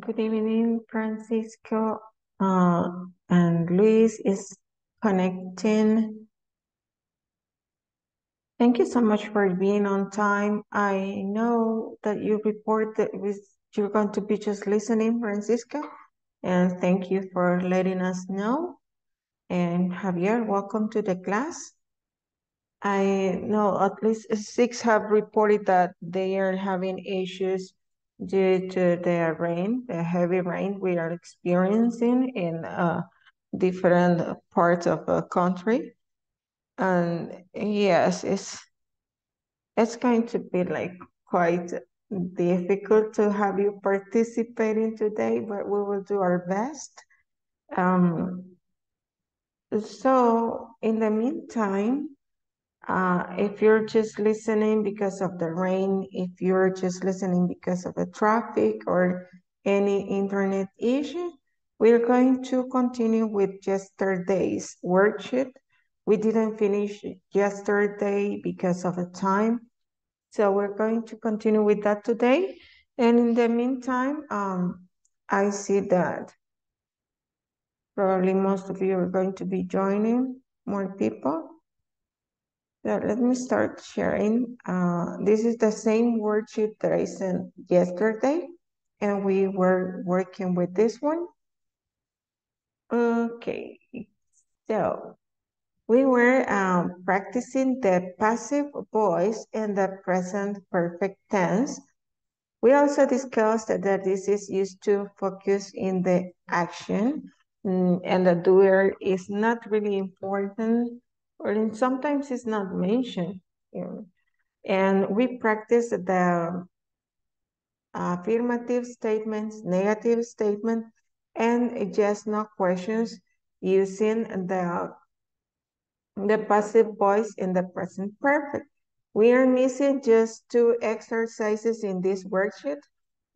Good evening, Francisco. And Luis is connecting. Thank you so much for being on time. I know that you report that you're going to be just listening, Francisco, and thank you for letting us know. And Javier, welcome to the class. I know at least 6 have reported that they are having issues due to the rain, the heavy rain we are experiencing in different parts of the country. And yes, it's going to be like quite difficult to have you participating today, but we will do our best. So in the meantime, if you're just listening because of the rain, if you're just listening because of the traffic or any internet issue, we're going to continue with yesterday's worksheet. We didn't finish yesterday because of the time, so we're going to continue with that today. And in the meantime, I see that probably most of you are going to be joining more people. Now, let me start sharing. This is the same worksheet that I sent yesterday, and we were working with this one. Okay, so we were practicing the passive voice and the present perfect tense. We also discussed that this is used to focus in the action, and the doer is not really important, or sometimes it's not mentioned. And we practice the affirmative statements, negative statement, and yes, no questions using the passive voice in the present perfect. We are missing just 2 exercises in this worksheet.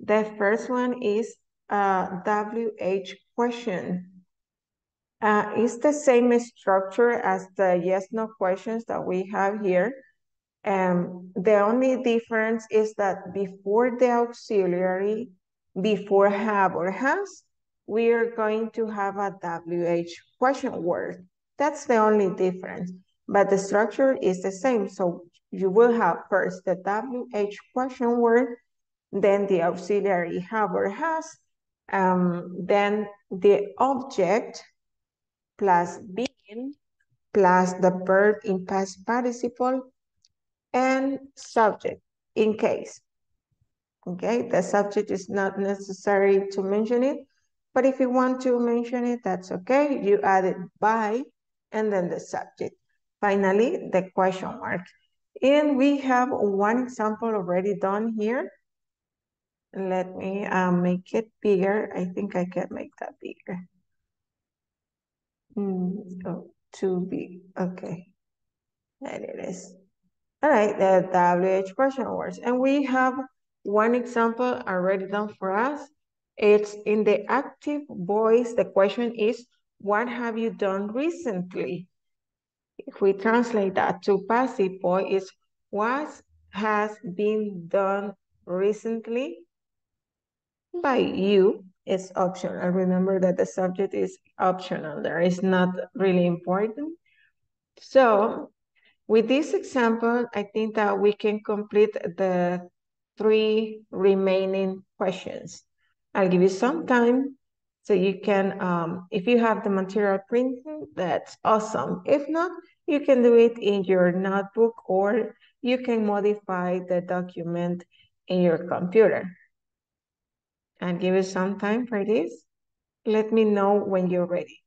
The first one is a WH question. It's the same structure as the yes-no questions that we have here. The only difference is that before the auxiliary, before have or has, we are going to have a WH question word. That's the only difference. But the structure is the same. So you will have first the WH question word, then the auxiliary have or has, then the object, plus being, plus the verb in past participle, and subject in case. Okay, the subject is not necessary to mention it, but if you want to mention it, that's okay. You add it by, and then the subject. Finally, the question mark. And we have one example already done here. Let me make it bigger. I think I can make that bigger. Oh, too big. Okay, there it is. All right, the WH question words. And we have one example already done for us. It's in the active voice. The question is, what have you done recently? If we translate that to passive voice, it's what has been done recently by you. It's optional. Remember that the subject is optional. There is not really important. So with this example, I think that we can complete the 3 remaining questions. I'll give you some time so you can, if you have the material printed, that's awesome. If not, you can do it in your notebook, or you can modify the document in your computer. And give it some time for this. Let me know when you're ready.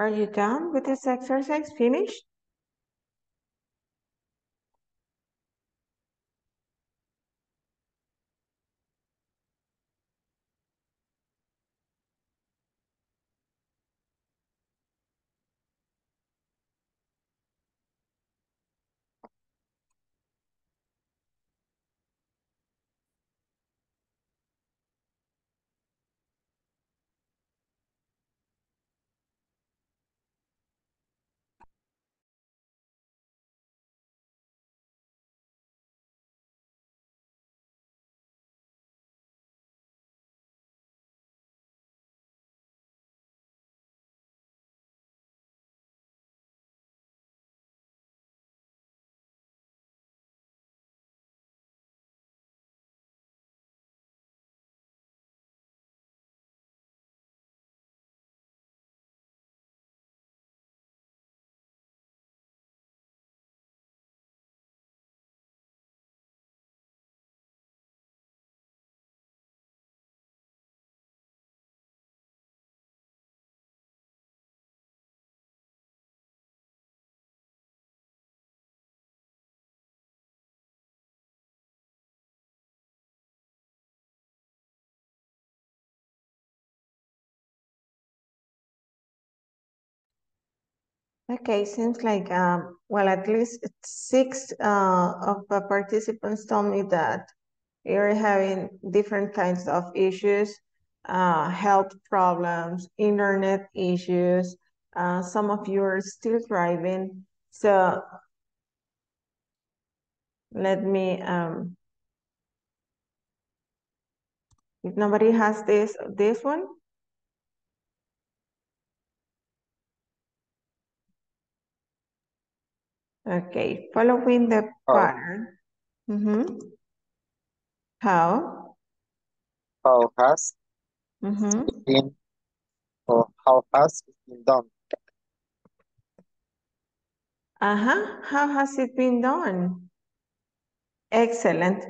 Are you done with this exercise? Finished? Okay, seems like, well, at least six of the participants told me that you're having different kinds of issues, health problems, internet issues. Some of you are still driving. So let me, if nobody has this one, okay, following the pattern. How has it been done? How has it been done? Excellent.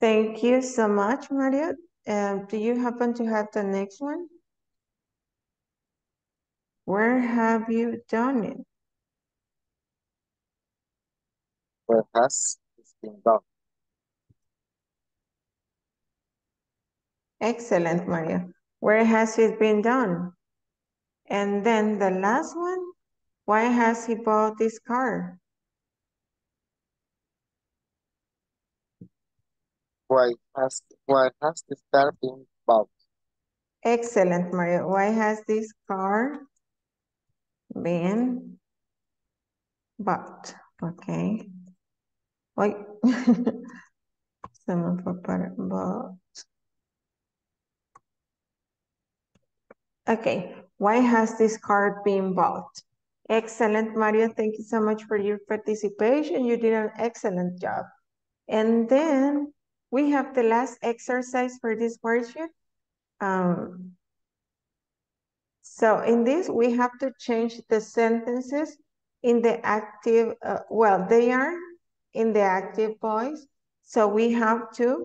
Thank you so much, Maria. Do you happen to have the next one? Where have you done it? Where has it been done? Excellent, Maria. Where has it been done? And then the last one, why has he bought this car? Why has this car been bought? Excellent, Maria. Why has this car been bought? Okay. Wait, someone forgot. Okay, why has this card been bought? Excellent, Mario. Thank you so much for your participation. You did an excellent job. And then we have the last exercise for this worksheet. So in this, we have to change the sentences in the active, well, they are in the active voice, so we have to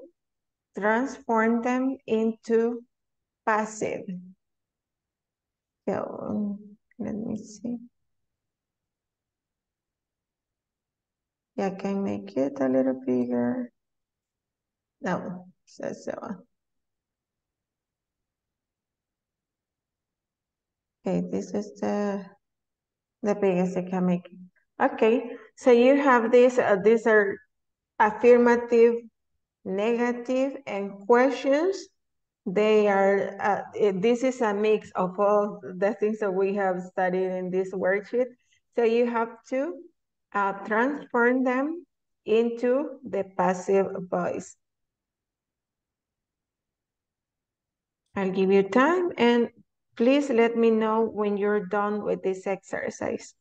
transform them into passive. So let me see. Yeah, can make it a little bigger. No, so. Okay, this is the biggest I can make. Okay, so you have this, these are affirmative, negative, and questions. They are, this is a mix of all the things that we have studied in this worksheet. So you have to transform them into the passive voice. I'll give you time, and please let me know when you're done with this exercise.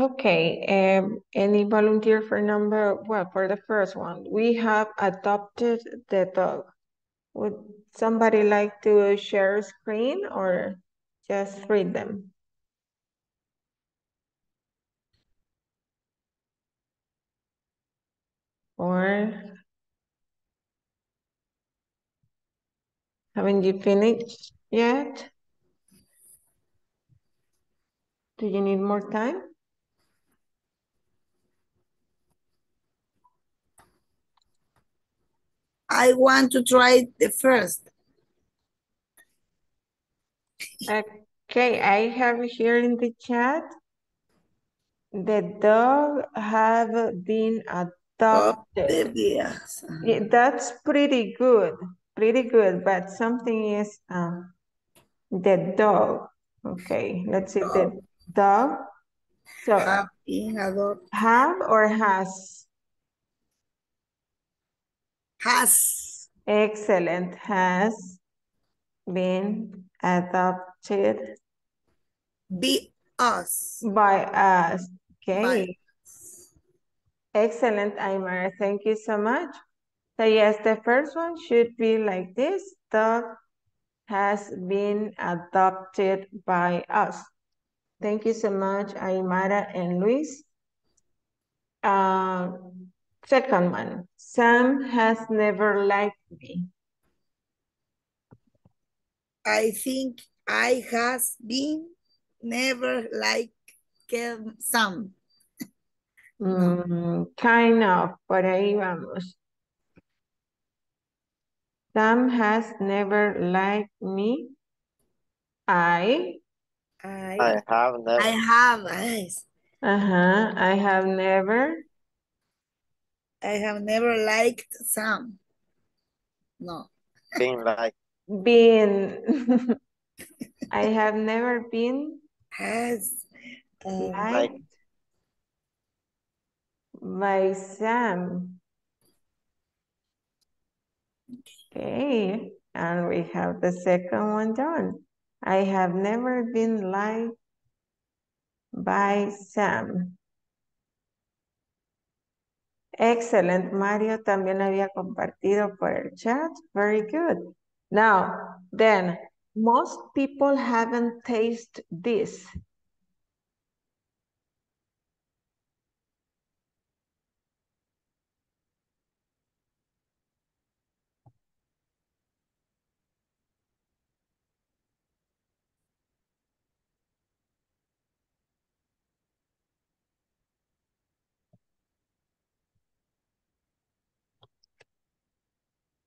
Okay, any volunteer for number, well, for the first one, we have adopted the dog. Would somebody like to share a screen or just read them? Or haven't you finished yet? Do you need more time? I want to try the first. Okay, I have here in the chat. The dog have been adopted. Yeah, that's pretty good. Pretty good, but something is the dog. Okay, let's see the dog. So have or has? Has. Excellent. Has been adopted. Be us. By us. Okay. By us. Excellent, Aymara. Thank you so much. So yes, the first one should be like this. Dog has been adopted by us. Thank you so much, Aymara and Luis. Second one, Sam has never liked me. I think I has been never liked Sam. Kind of, por ahí vamos. Sam has never liked me. I have never. I have never. I have never liked Sam. No. Been like. Been. I have never been. Has. Liked. By Sam. Okay. And we have the second one done. I have never been liked by Sam. Excellent, Mario también había compartido por el chat. Very good. Now, then, most people haven't tasted this.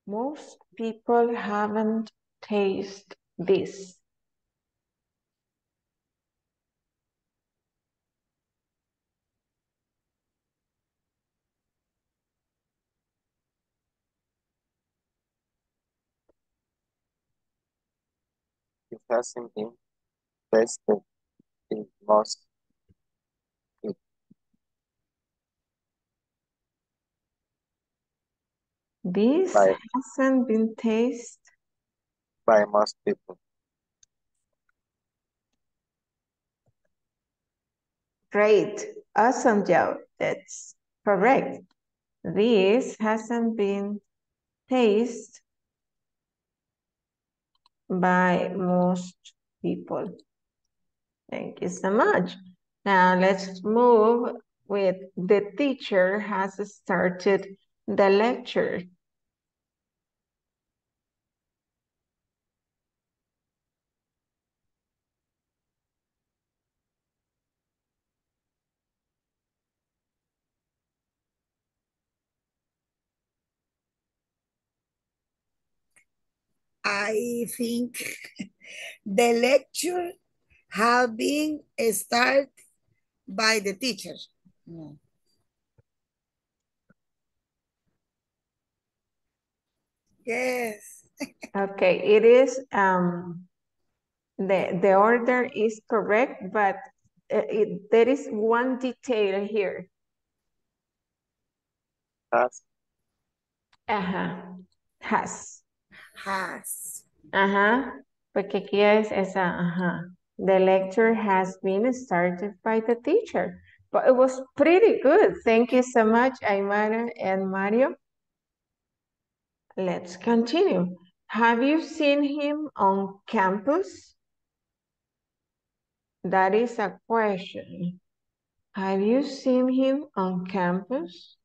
Most people haven't tasted this. It hasn't been tested in most. This hasn't been tasted by most people. Great. Awesome job. That's correct. This hasn't been tasted by most people. Thank you so much. Now let's move with the teacher has started the lecture. I think the lecture has been started by the teacher. No. Yes. Okay, it is the order is correct, but there is one detail here. Has. Has. Porque aquí es esa. The lecture has been started by the teacher. But it was pretty good. Thank you so much, Aymara and Mario. Let's continue. Have you seen him on campus? That is a question. Have you seen him on campus?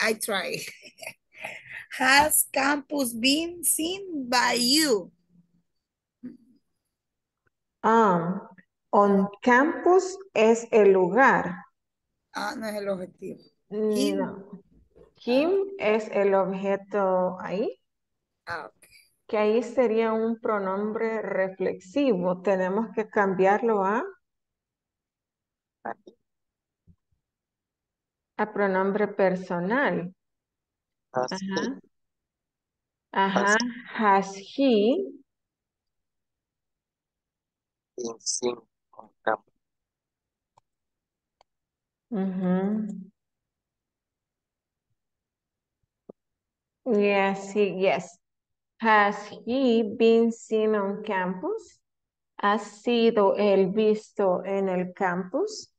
I try. Has campus been seen by you? On campus es el lugar. Ah, no es el objetivo. Him. No. Him es el objeto ahí. Ah, okay. Que ahí sería un pronombre reflexivo. Tenemos que cambiarlo a... A pronombre personal. Has he. Ajá. Has he been seen on campus? Yes, yes. Has he been seen on campus? ¿Ha sido él visto en el campus?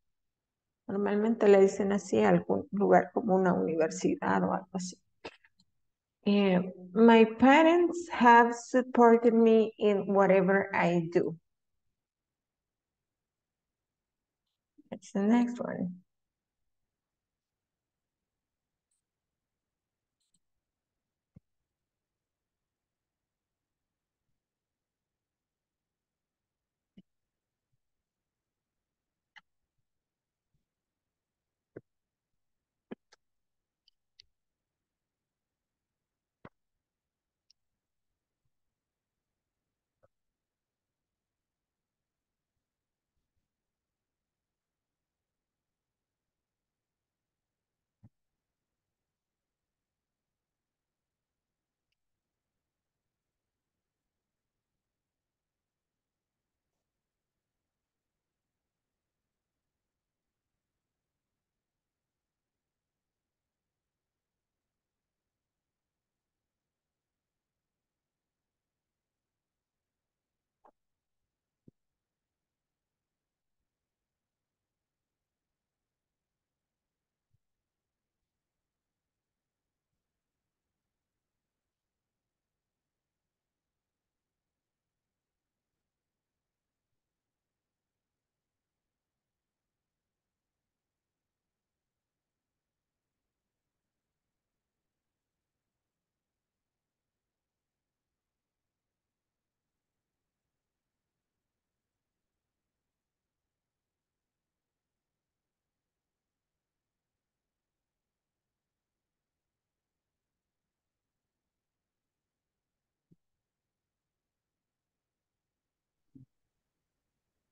Normalmente le dicen así a algún lugar como una universidad o algo así. My parents have supported me in whatever I do. That's the next one.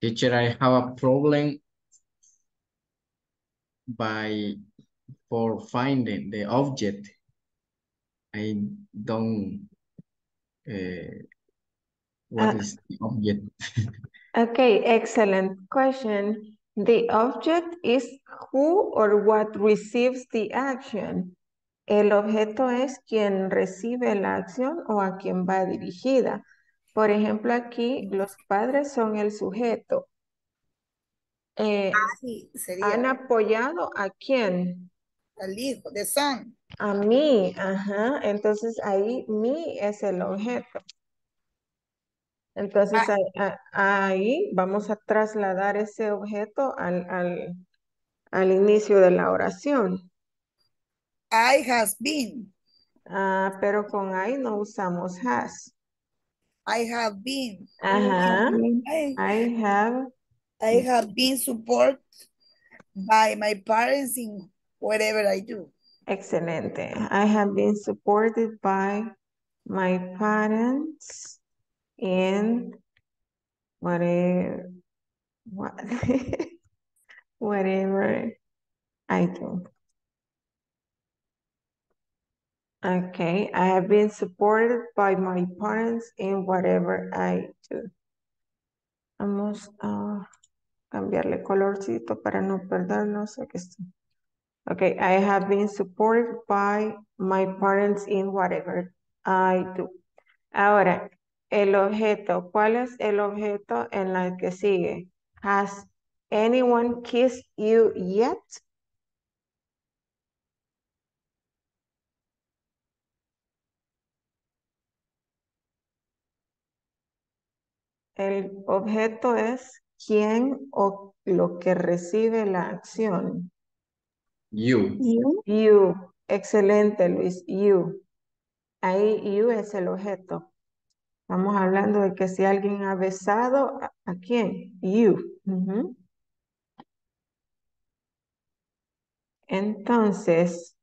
Teacher, I have a problem for finding the object. I don't what is the object? Okay, excellent question. The object is who or what receives the action. El objeto es quien recibe la acción o a quien va dirigida. Por ejemplo, aquí los padres son el sujeto. Sí, sería. ¿Han apoyado a quién? Al hijo, de son. A mí, ajá. Entonces ahí mí es el objeto. Entonces ahí vamos a trasladar ese objeto al inicio de la oración. I has been. Pero con I no usamos has. I have been. Ajá. I have been supported by my parents in whatever I do. Excelente. I have been supported by my parents in whatever I do. Okay, I have been supported by my parents in whatever I do. Vamos a cambiarle colorcito para no perdernos. Aquí está. Okay, I have been supported by my parents in whatever I do. Ahora, el objeto. ¿Cuál es el objeto en la que sigue? Has anyone kissed you yet? El objeto es quién o lo que recibe la acción. You. You. Excelente, Luis. You. Ahí you es el objeto. Estamos hablando de que si alguien ha besado, ¿a quién? You. Entonces,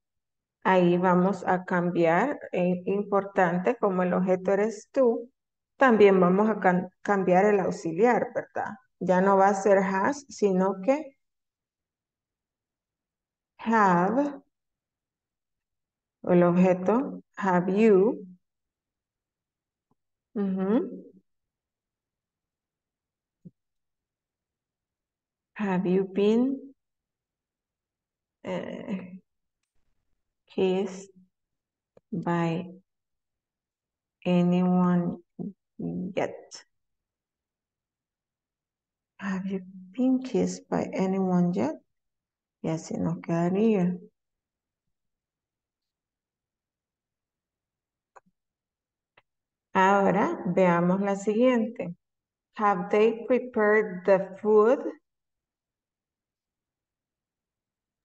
ahí vamos a cambiar. Es importante, como el objeto eres tú, también vamos a cambiar el auxiliar, ¿verdad? Ya no va a ser has, sino que have, el objeto, have you. Have you been kissed by anyone yet? Have you been kissed by anyone yet? Y así nos quedaría. Ahora veamos la siguiente. Have they prepared the food?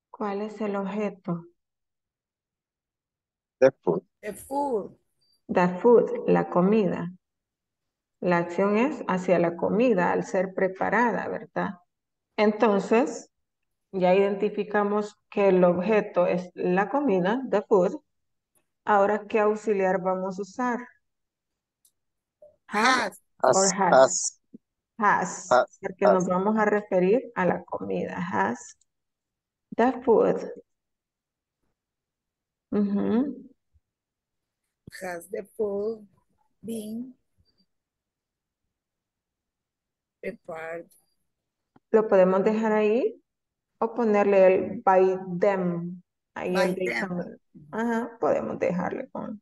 ¿Cuál es el objeto? The food. The food. The food, la comida. La acción es hacia la comida, al ser preparada, ¿verdad? Entonces, ya identificamos que el objeto es la comida, the food. Ahora, ¿qué auxiliar vamos a usar? Has. Has. Has. Has. Porque nos vamos a referir a la comida. Has the food. Has the food been prepared? Lo podemos dejar ahí o ponerle el by them. Ahí by them. Ajá, podemos dejarle con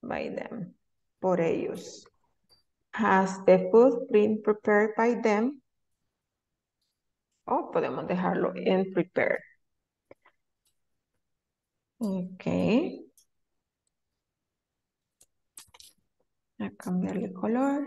by them, por ellos. Has the food been prepared by them? O podemos dejarlo en prepared. Ok. A cambiarle color.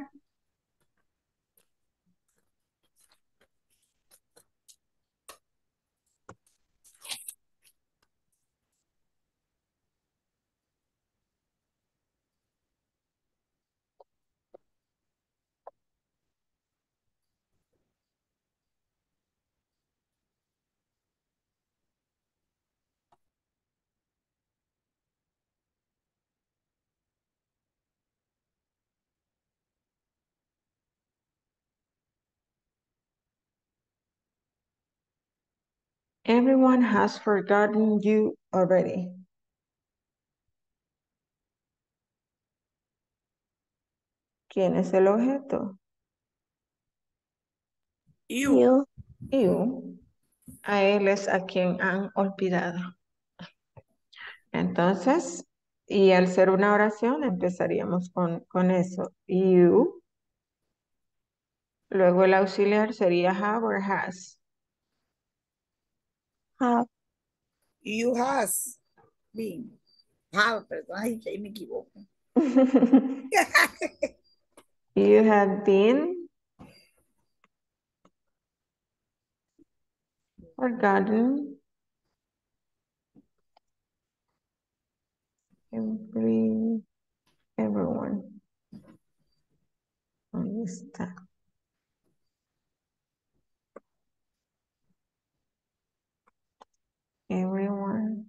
Everyone has forgotten you already. ¿Quién es el objeto? You. You. A él es a quien han olvidado. Entonces, y al ser una oración, empezaríamos con eso. You. Luego el auxiliar sería have or has. Have. You has. Been. Have, perdón, ay, que me equivoco. You have been forgotten everyone. Ahí está. Everyone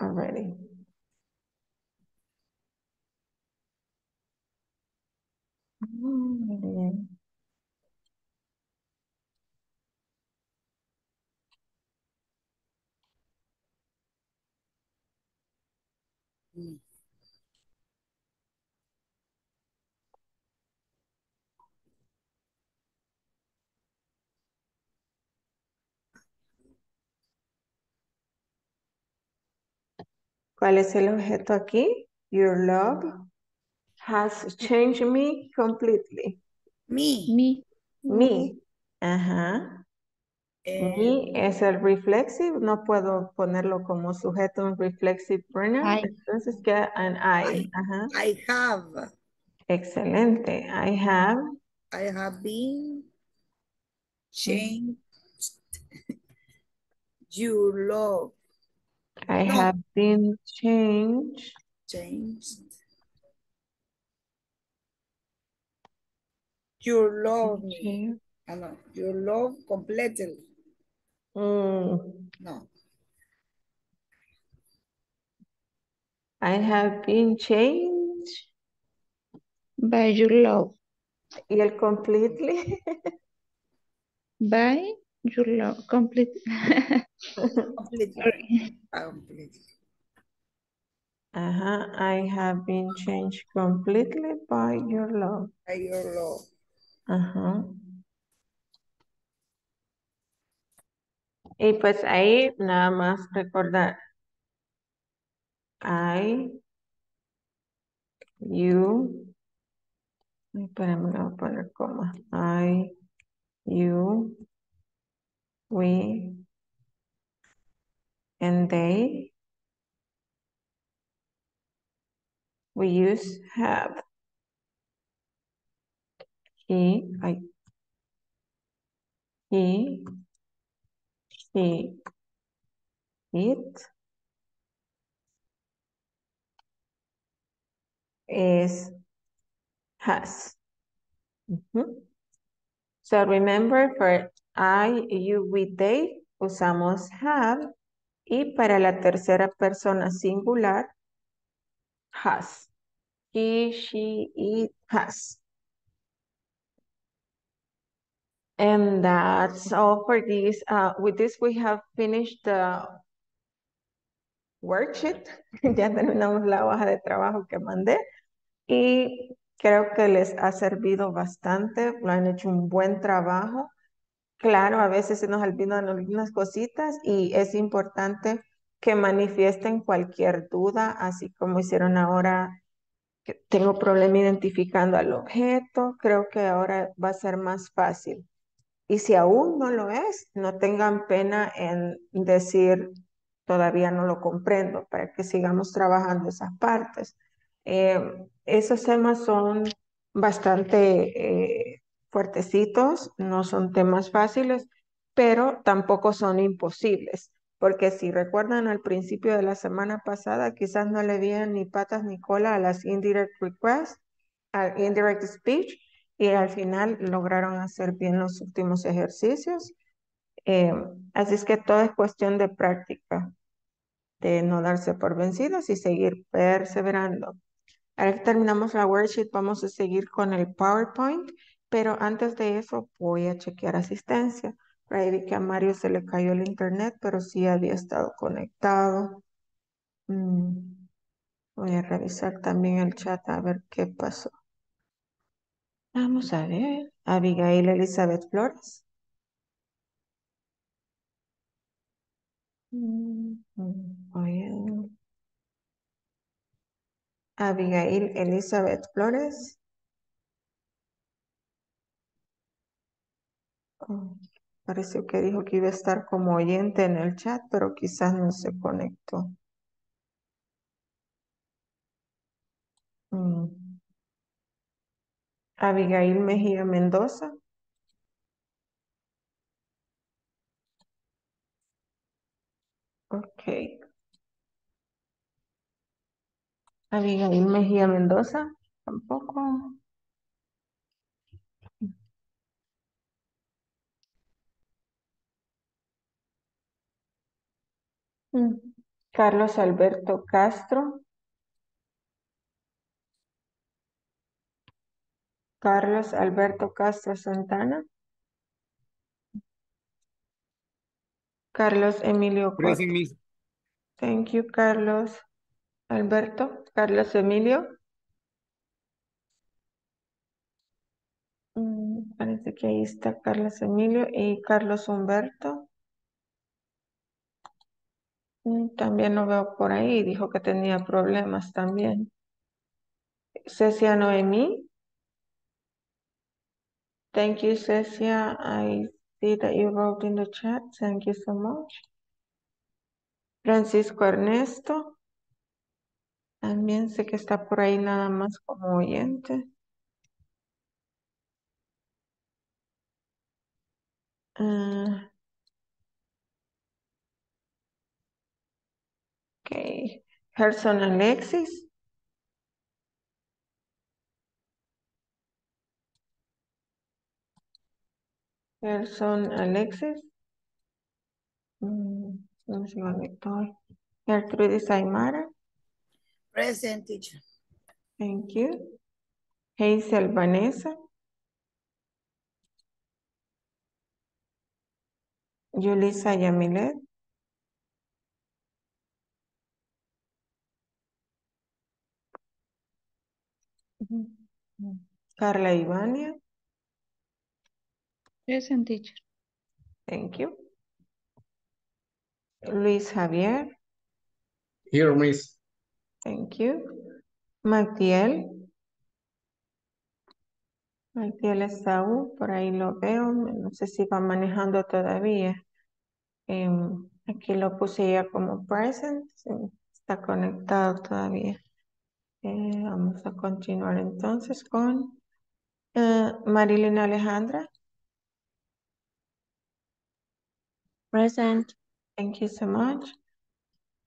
already. Muy bien. ¿Cuál es el objeto aquí? Your love has changed me completely. Me. Me. Me. Ajá. Me es el reflexive. No puedo ponerlo como sujeto en reflexive pronoun. Entonces queda an I. Ajá. I have. Excelente. I have. I have been changed. You love. I no. have been changed. Changed. You love me. I know. You love completely. No. I have been changed by your love. Y el completely. By your love. Completely. Completely. Completely. Uh-huh. I have been changed completely by your love. By your love. Ajá. Y pues ahí nada más recordar. I, you, espérame, le voy a poner coma. I, you, we, and they. We use have. He, she, it, is, has. So remember, for I, you, we, they, usamos have, y para la tercera persona singular, has. He, she, it, has. And that's all for this. With this, we have finished the worksheet. Ya terminamos la hoja de trabajo que mandé. Y creo que les ha servido bastante. Lo han hecho un buen trabajo. Claro, a veces se nos olvidan algunas cositas y es importante que manifiesten cualquier duda, así como hicieron ahora. Tengo problema identificando al objeto. Creo que ahora va a ser más fácil. Y si aún no lo es, no tengan pena en decir, todavía no lo comprendo, para que sigamos trabajando esas partes. Esos temas son bastante fuertecitos, no son temas fáciles, pero tampoco son imposibles. Porque si recuerdan al principio de la semana pasada, quizás no le dieron ni patas ni cola a las indirect requests, al indirect speech, y al final lograron hacer bien los últimos ejercicios. Así es que todo es cuestión de práctica, de no darse por vencidos y seguir perseverando. Ahora que terminamos la worksheet, vamos a seguir con el PowerPoint Pero antes de eso voy a chequear asistencia. Por ahí vi que a Mario se le cayó el internet, pero sí había estado conectado. Voy a revisar también el chat a ver qué pasó. Vamos a ver. Abigail Elizabeth Flores. Abigail Elizabeth Flores. Pareció que dijo que iba a estar como oyente en el chat, pero quizás no se conectó. Abigail Mejía Mendoza. Ok. Abigail Mejía Mendoza. Tampoco. Carlos Alberto Castro. Carlos Alberto Castro Santana. Carlos Emilio Cortés. Thank you, Carlos Alberto. Carlos Emilio. Parece que ahí está Carlos Emilio y Carlos Humberto. También lo veo por ahí. Dijo que tenía problemas también. Cecia Noemí. Thank you, Cecia. I see that you wrote in the chat. Thank you so much. Francisco Ernesto. También sé que está por ahí nada más como oyente. Ok. Gerson Alexis. Gerson Alexis. No se conectó. Gertrudis Aymara. Present, teacher. Thank you. Hazel Vanessa. Yulisa Yamilet. Carla Ivania. Present, teacher. Thank you. Luis Javier. Here, miss. Thank you. Magdiel. Magdiel Esaú, por ahí lo veo. No sé si va manejando todavía. Aquí lo puse ya como present. Sí, está conectado todavía. Vamos a continuar entonces con Marilyn Alejandra. Present. Thank you so much.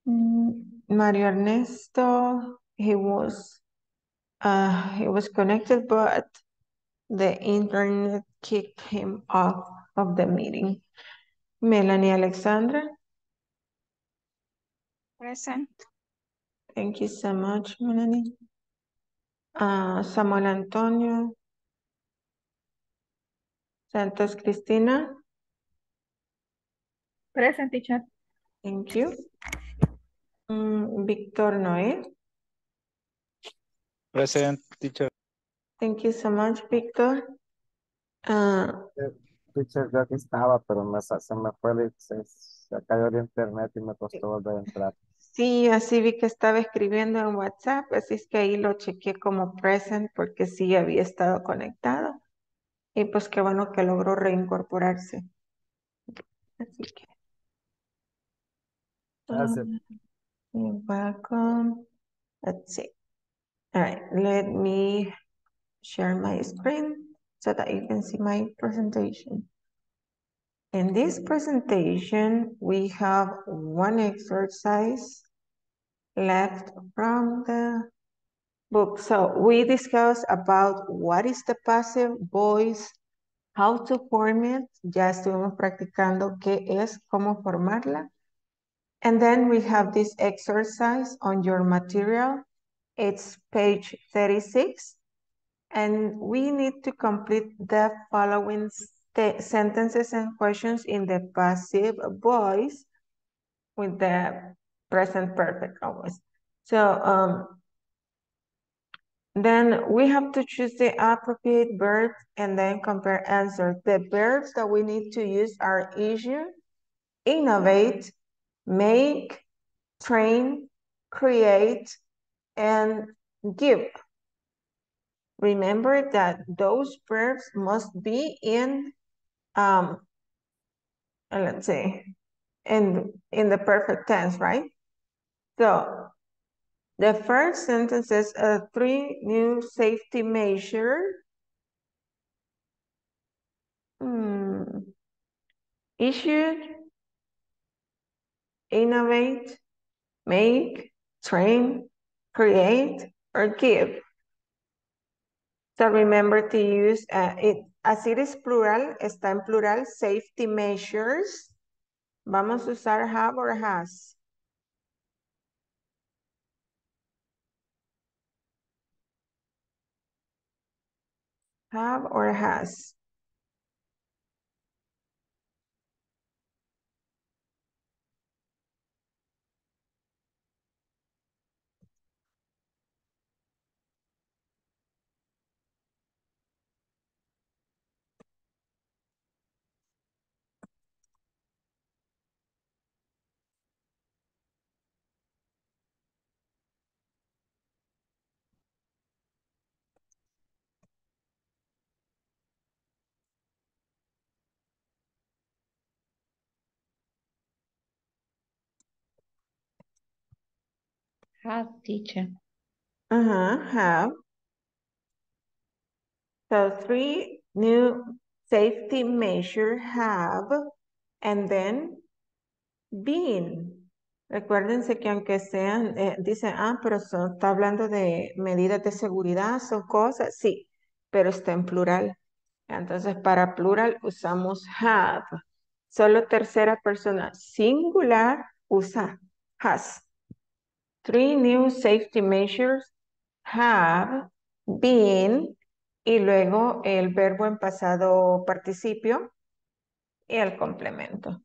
Mario Ernesto, he was connected, but the internet kicked him off of the meeting. Melanie Alexandra. Present. Thank you so much, Melanie. Samuel Antonio. Santos Cristina. Present, teacher. Thank you. Victor Noé. Present, teacher. Thank you so much, Victor. Teacher, yo aquí estaba, pero se me fue, se cayó el internet y me costó volver a entrar. Sí, así vi que estaba escribiendo en WhatsApp, así es que ahí lo chequeé como present porque sí había estado conectado. Y pues qué bueno que logró reincorporarse. Así que. Gracias. You're welcome. Let's see. All right, let me share my screen so that you can see my presentation. In this presentation, we have one exercise left from the book. So we discussed about what is the passive voice, how to form it. Ya estuvimos practicando qué es, cómo formarla. And then we have this exercise on your material. It's page 36. And we need to complete the following sentences and questions in the passive voice with the present perfect always. So then we have to choose the appropriate verbs and then compare answers. The verbs that we need to use are issue, innovate, make, train, create, and give. Remember that those verbs must be in, let's say, in the perfect tense, right? So the first sentence is three new safety measures. Issued, innovate, make, train, create, or give. So remember to use it as it is plural, está en plural, safety measures. Vamos a usar have or has. Have or has. Have, teacher. Have. So three new safety measures have, and then been. Recuérdense que aunque sean, dicen, pero está hablando de medidas de seguridad, son cosas, sí, pero está en plural. Entonces para plural usamos have. Solo tercera persona singular usa has. Three new safety measures have been, y luego el verbo en pasado participio y el complemento.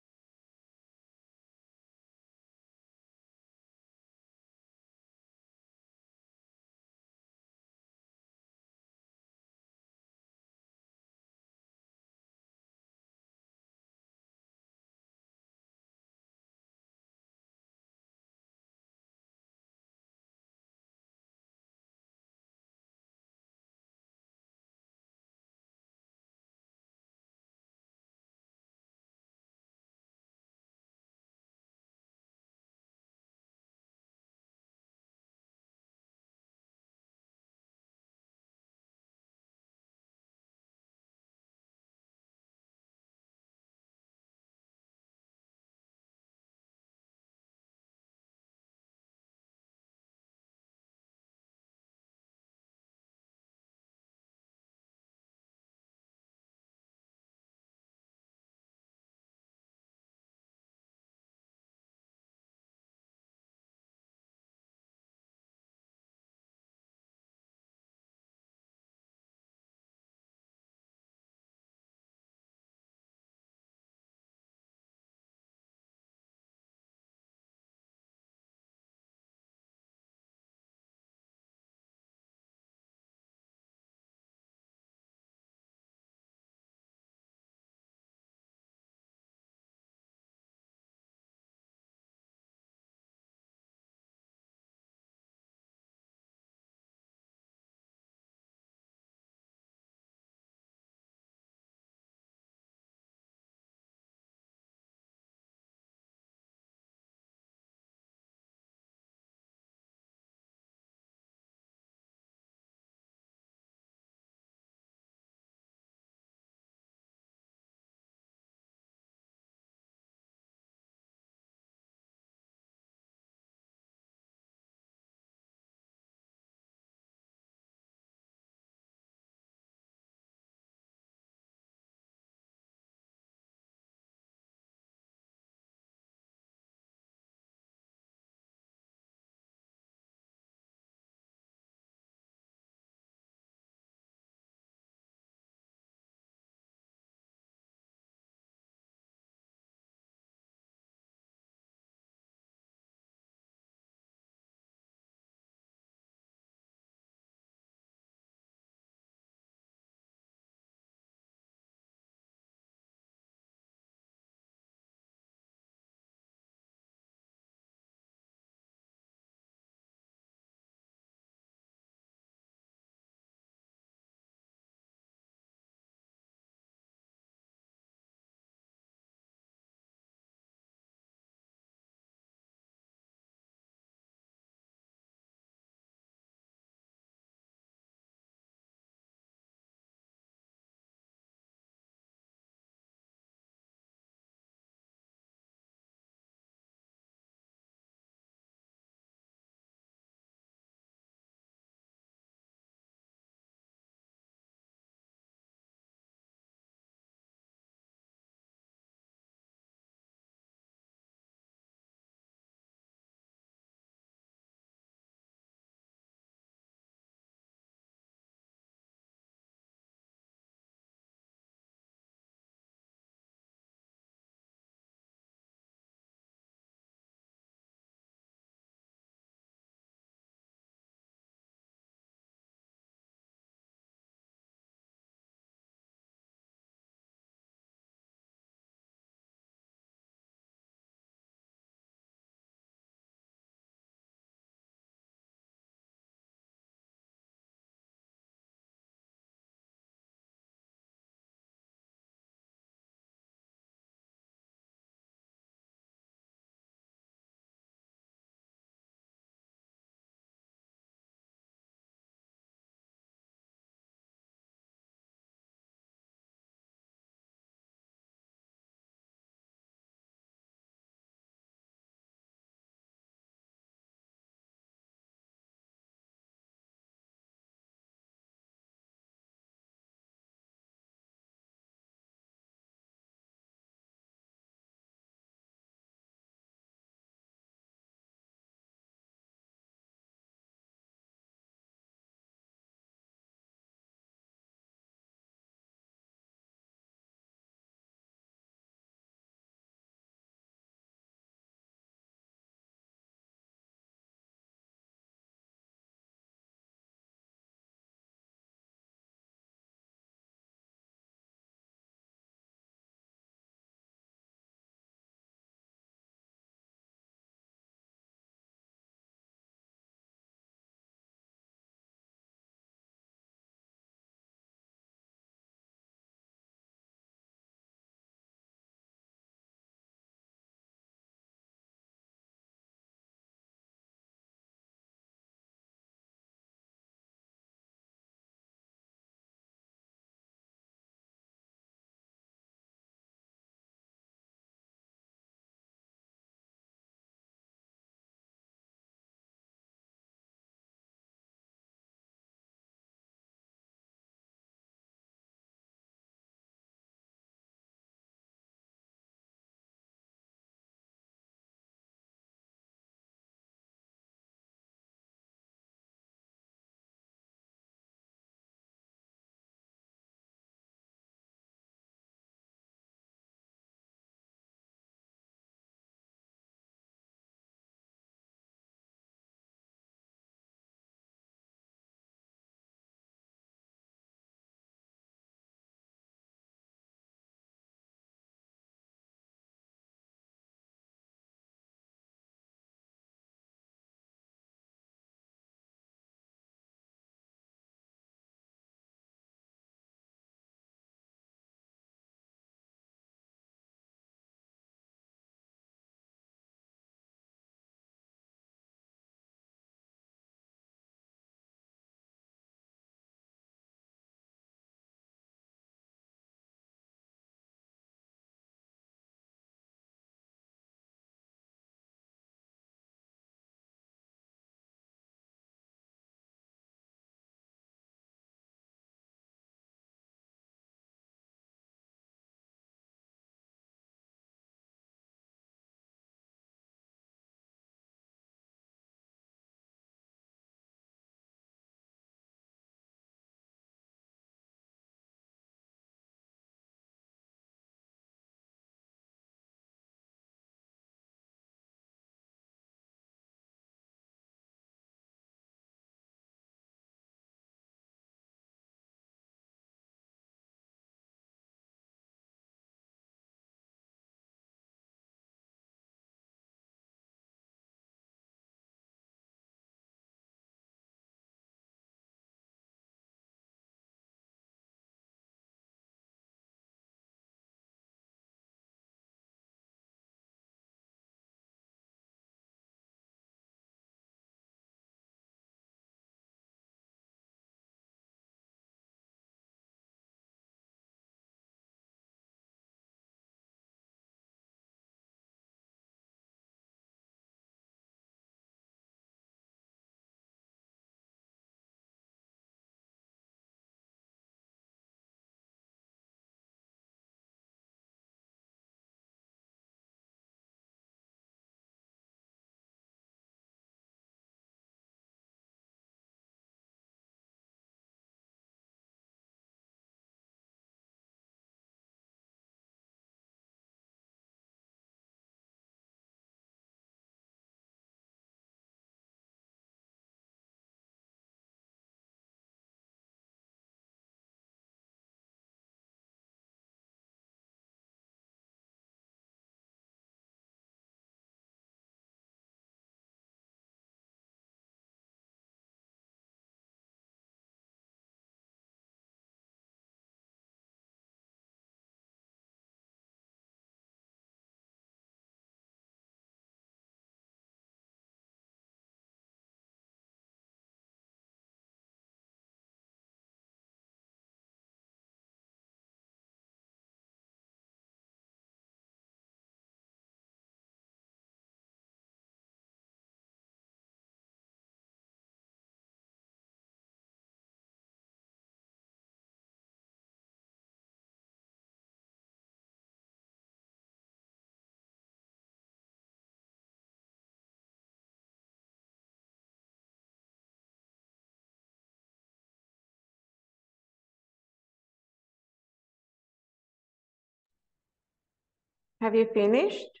Have you finished?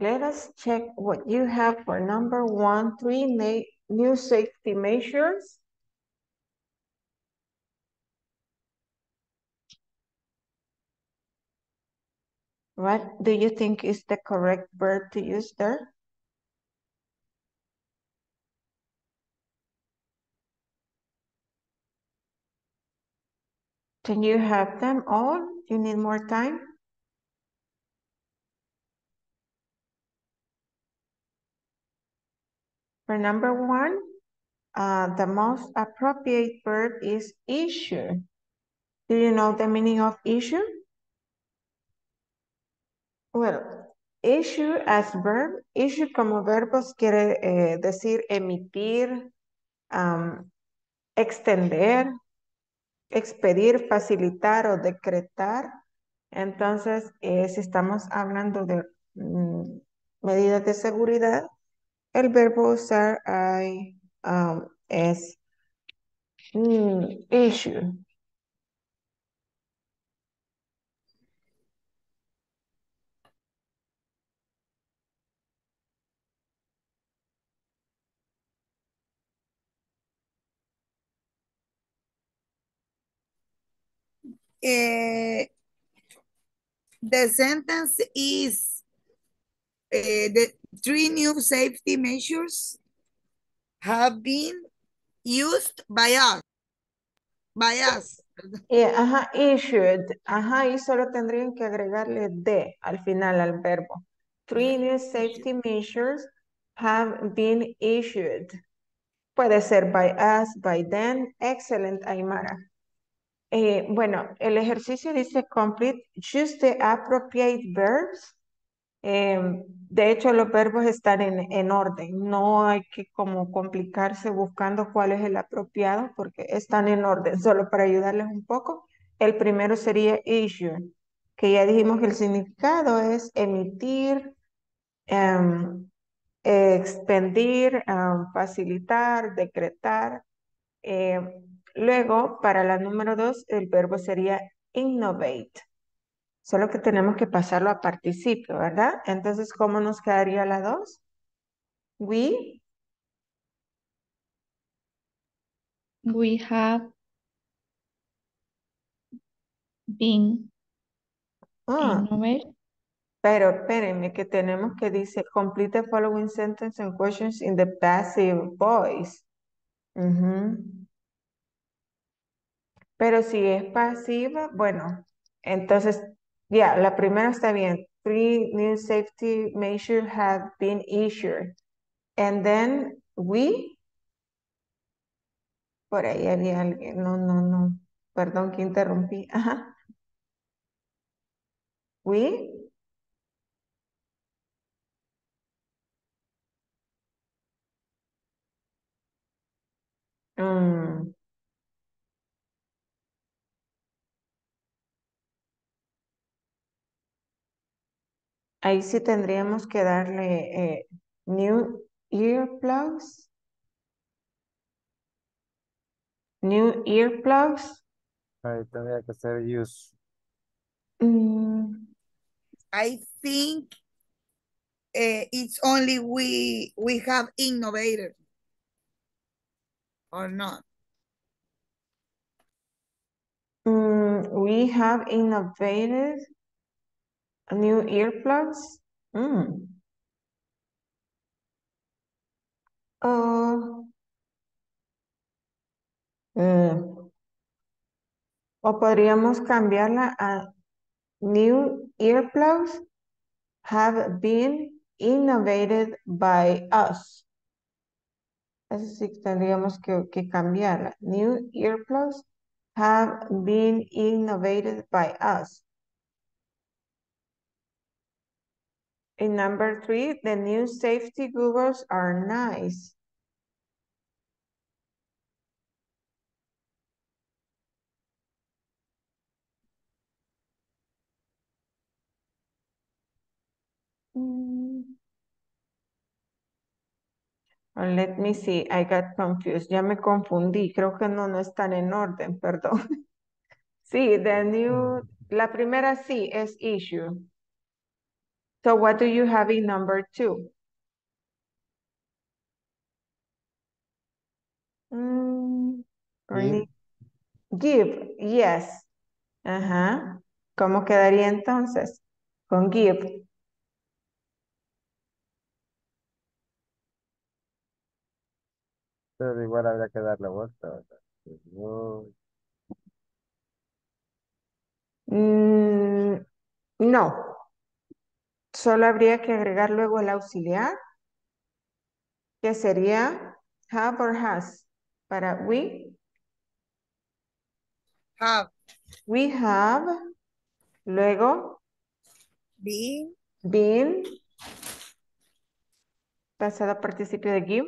Let us check what you have for number 1, 3 new safety measures. What do you think is the correct verb to use there? Can you have them all? Do you need more time? For number 1, the most appropriate verb is issue. Do you know the meaning of issue? Well, issue as verb, issue como verbos quiere decir emitir, extender, expedir, facilitar o decretar. Entonces, si estamos hablando de medidas de seguridad, el verbo usar es issue. The sentence is the 3 new safety measures have been used by us. Issued. Y solo tendrían que agregarle de al final al verbo. 3 new safety measures have been issued. Puede ser by us, by them. Excellent, Aymara. Bueno, el ejercicio dice complete, choose the appropriate verbs. De hecho, los verbos están en orden. No hay que como complicarse buscando cuál es el apropiado porque están en orden. Solo para ayudarles un poco, el primero sería issue, que ya dijimos que el significado es emitir, expendir, facilitar, decretar. Luego, para la número 2, el verbo sería innovate. Solo que tenemos que pasarlo a participio, ¿verdad? Entonces, ¿cómo nos quedaría la 2? We have been innovate. Pero espérenme que tenemos que dice complete the following sentence and questions in the passive voice. Pero si es pasiva, bueno, entonces, ya, la primera está bien. 3 new safety measures have been issued. And then we. Por ahí había alguien. No. Perdón que interrumpí. Ajá. We. Ahí sí tendríamos que darle new earplugs. New earplugs. Ahí tendría que ser use. I think it's only we have innovated or not. We have innovated. New earplugs. O podríamos cambiarla a new earplugs have been innovated by us. Eso sí tendríamos que cambiarla. New earplugs have been innovated by us. In number 3, the new safety goggles are nice. Let me see, I got confused. Ya me confundí, creo que no están en orden, perdón. Sí, la primera sí es issue. So what do you have in number 2? Really? Give, yes. Ajá. ¿Cómo quedaría entonces? Con give. Pero igual habrá que darle vuelta. No. No. Solo habría que agregar luego el auxiliar, que sería have or has. Para we. Have. We have. Luego. Been. Been. Pasado participio de give.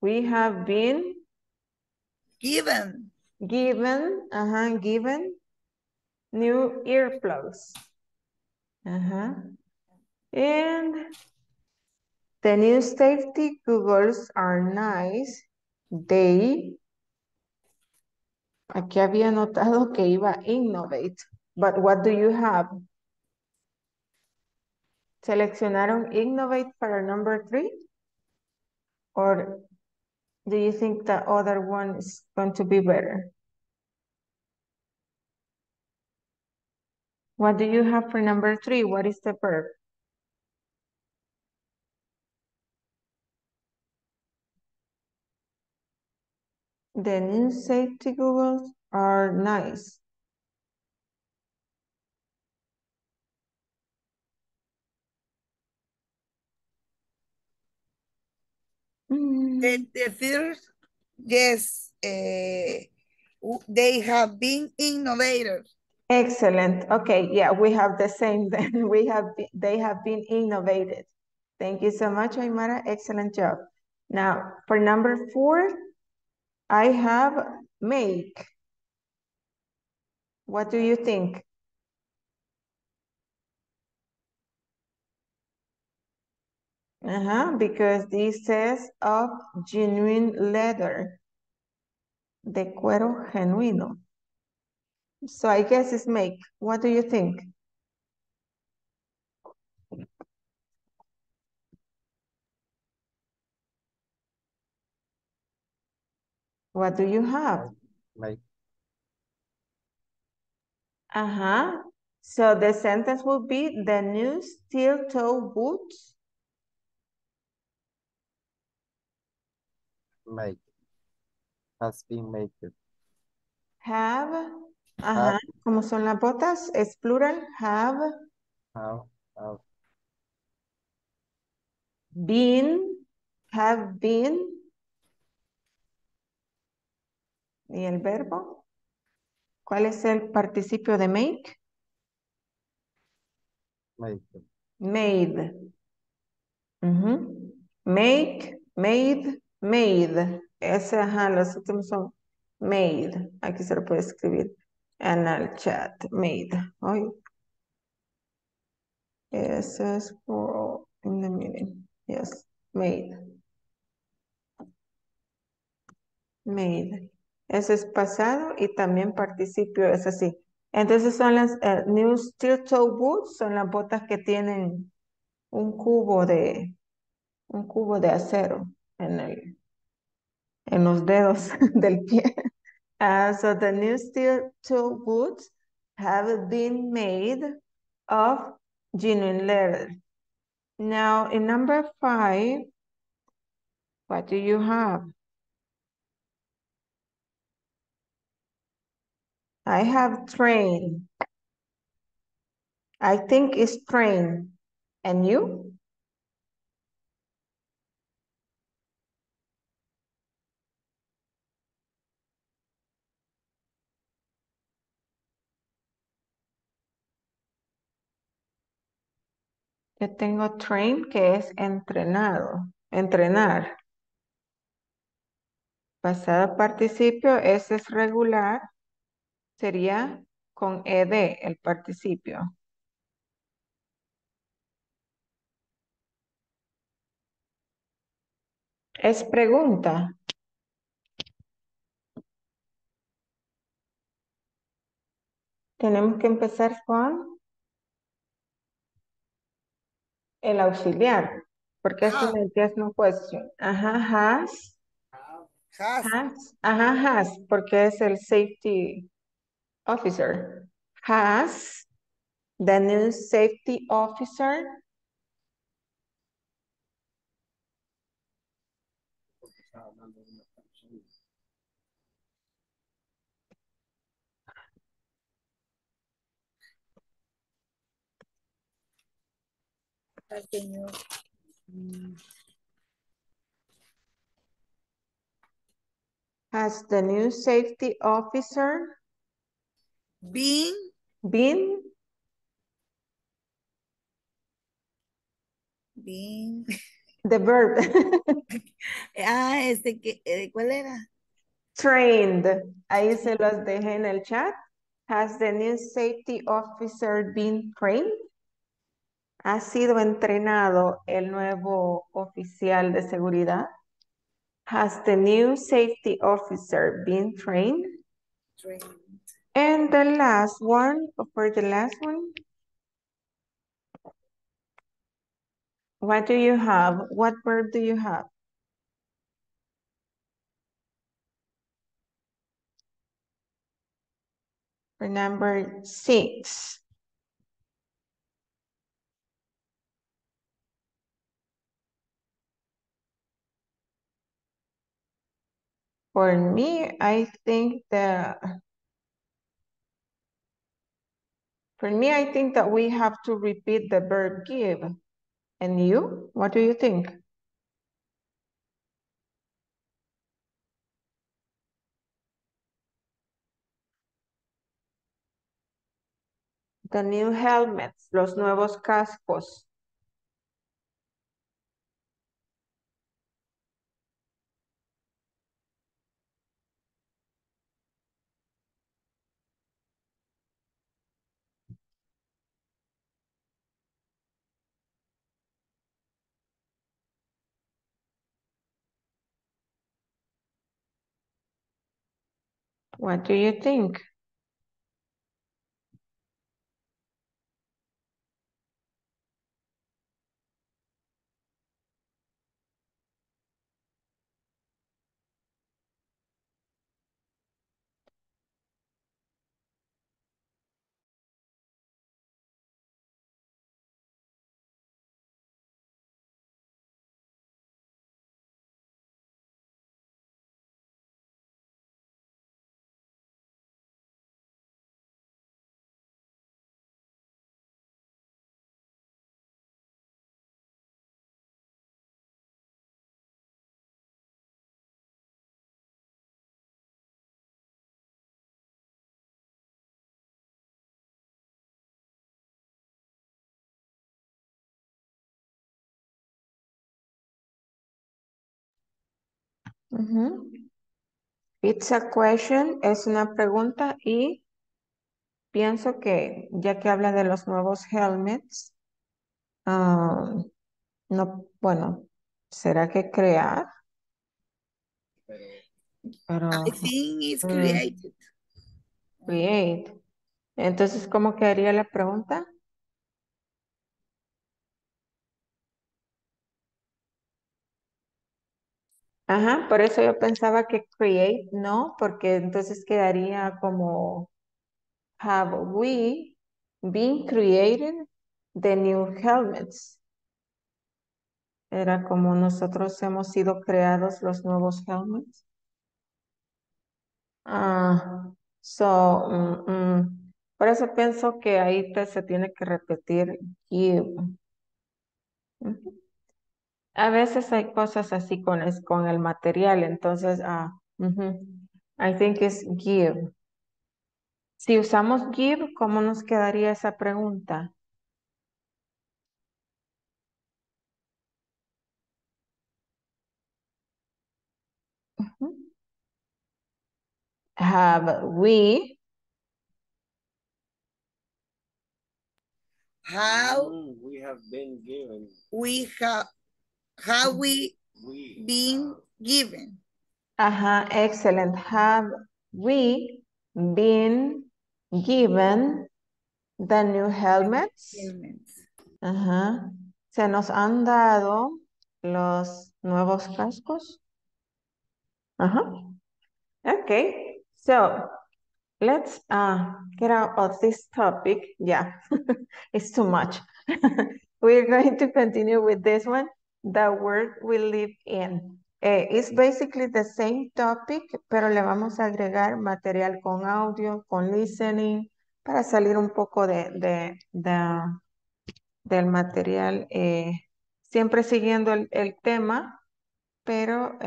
We have been. Given. Given. Uh-huh, given. New earplugs. Uh-huh. And the new safety goggles are nice. They, aquí había notado que iba a innovate, but what do you have? ¿Seleccionaron innovate para number 3? Or do you think the other one is going to be better? What do you have for number 3? What is the verb? The new safety goggles are nice. The first, yes, they have been innovators. Excellent. Okay, yeah, we have the same then. They have been innovated. Thank you so much, Aymara. Excellent job. Now, for number 4, I have make. What do you think? Because this says of genuine leather. De cuero genuino. So I guess it's make. What do you think? What do you have? Make. So the sentence will be the new steel toe boots. Make. Has been made. Have. Have. Como son las botas, es plural. Have. Have. Been. Have been. ¿Y el verbo? ¿Cuál es el participio de make? Made. Made. Make, made, made. Ese, los últimos son made. Aquí se lo puede escribir en el chat. Made. Ay. Ese es for all in the meeting. Yes, made. Made. Ese es pasado y también participio, es así. Entonces son las new steel toe boots, son las botas que tienen un cubo de acero en los dedos del pie. So the new steel toe boots have been made of genuine leather. Now in number 5, what do you have? I have train. I think it's train. And you? Yo tengo train, que es entrenado, entrenar. Pasado participio, ese es regular. Sería con ed, el participio. Es pregunta. Tenemos que empezar con el auxiliar, porque es una yes no question. Ajá, has. Has. Has. Ajá, has, porque es el safety officer. Has the new safety officer has the new safety officer been the verb ¿cuál era? Trained. Ahí se los dejé en el chat. Has the new safety officer been trained? ¿Ha sido entrenado el nuevo oficial de seguridad? Has the new safety officer been trained? Trained. And the last one, for the last one. What do you have? What verb do you have? For number 6. For me, I think that we have to repeat the verb give. And you, what do you think? The new helmets, los nuevos cascos. What do you think? It's a question, es una pregunta y pienso que ya que habla de los nuevos helmets, no, bueno, ¿será que crear? Pero, I think it's created. Create. Entonces, ¿cómo quedaría la pregunta? Ajá, por eso yo pensaba que create, no, porque entonces quedaría como have we been created the new helmets? Era como nosotros hemos sido creados los nuevos helmets. Por eso pienso que ahí se tiene que repetir give. A veces hay cosas así con el material, entonces, I think it's give. Si usamos give, ¿cómo nos quedaría esa pregunta? Have we How we have been given. How we been given. Uh-huh, excellent. Have we been given the new helmets? Uh-huh. Se nos han dado los nuevos cascos. Uh-huh. Okay, so let's get out of this topic. Yeah, it's too much. We're going to continue with this one, the world we live in. It's basically the same topic, pero le vamos a agregar material con audio, con listening, para salir un poco del material, siempre siguiendo el tema, pero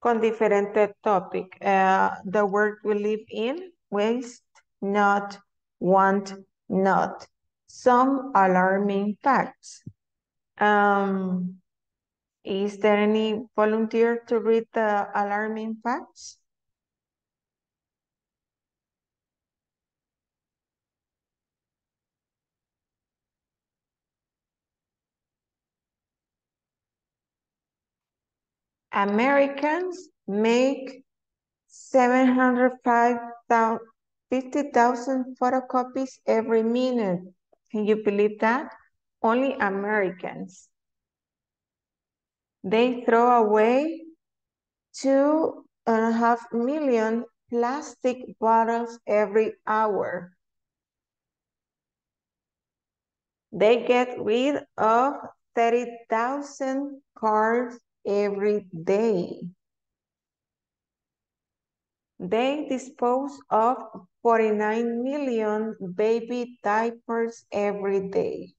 con diferente topic. The world we live in, waste, not, want, not. Some alarming facts. Is there any volunteer to read the alarming facts? Americans make 750,000 photocopies every minute. Can you believe that? Only Americans. They throw away 2.5 million plastic bottles every hour. They get rid of 30,000 cars every day. They dispose of 49 million baby diapers every day.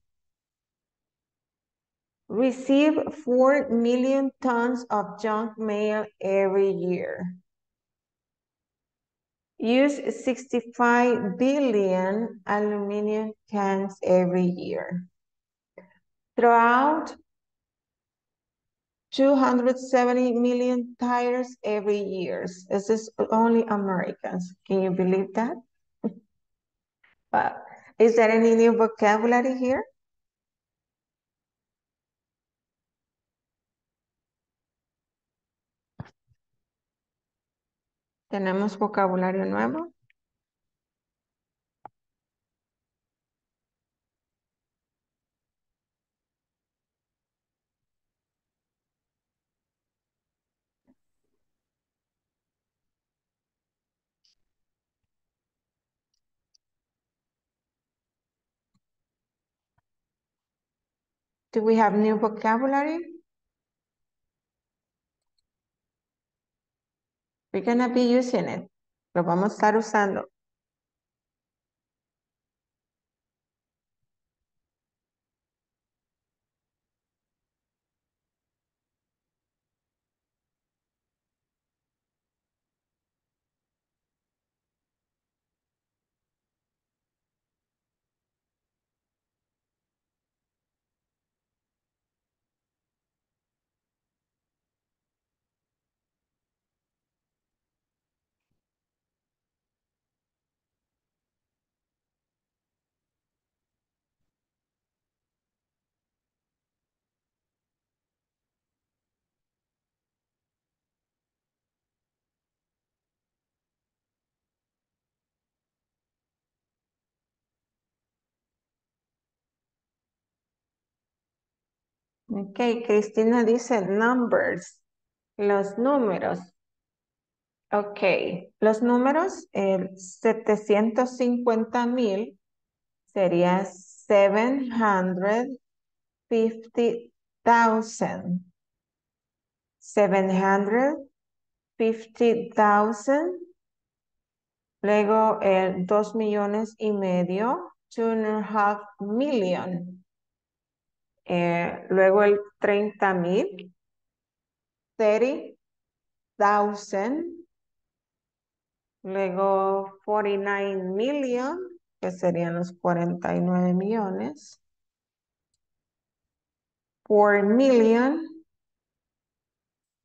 Receive 4 million tons of junk mail every year. Use 65 billion aluminum cans every year. Throw out 270 million tires every year. This is only Americans. Can you believe that? Is there any new vocabulary here? ¿Tenemos vocabulario nuevo? Do we have new vocabulary? We're gonna be using it. Lo vamos a estar usando. Okay, Cristina dice numbers, los números. Okay, los números, 750,000 sería 750,000. 750,000. Luego 2,5 millones, 2.5 million. Luego el 30,000, 30,000, luego 49 million, que serían los 49 millones, 4 million,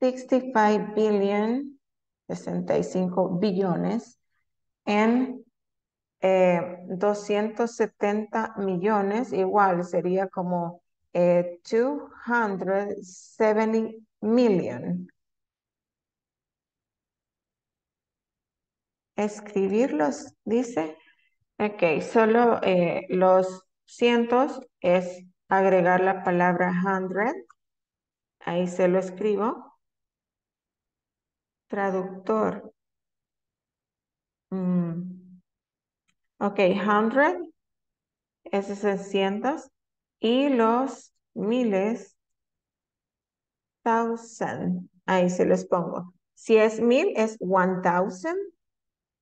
65 billion, 65 billones, and 270 millones igual sería como 270 million. Escribirlos, dice. Ok, solo los cientos es agregar la palabra 100. Ahí se lo escribo. Traductor. Ok, 100. Ese es el cientos. Y los miles. Thousand. Ahí se los pongo. Si es 1000 es 1000.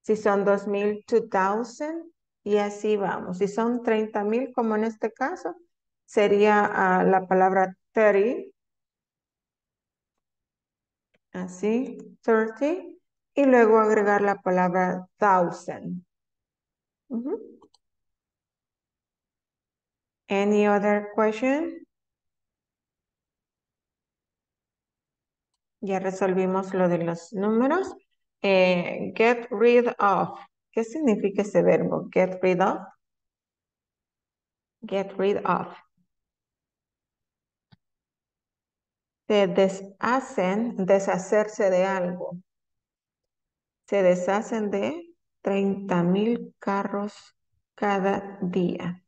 Si son 2000, 2000. Y así vamos. Si son 30,000, como en este caso, sería la palabra 30. Así, 30. Y luego agregar la palabra 1000. Any other question? Ya resolvimos lo de los números. Get rid of. ¿Qué significa ese verbo? Get rid of. Get rid of. Se deshacen, deshacerse de algo. Se deshacen de 30,000 carros cada día.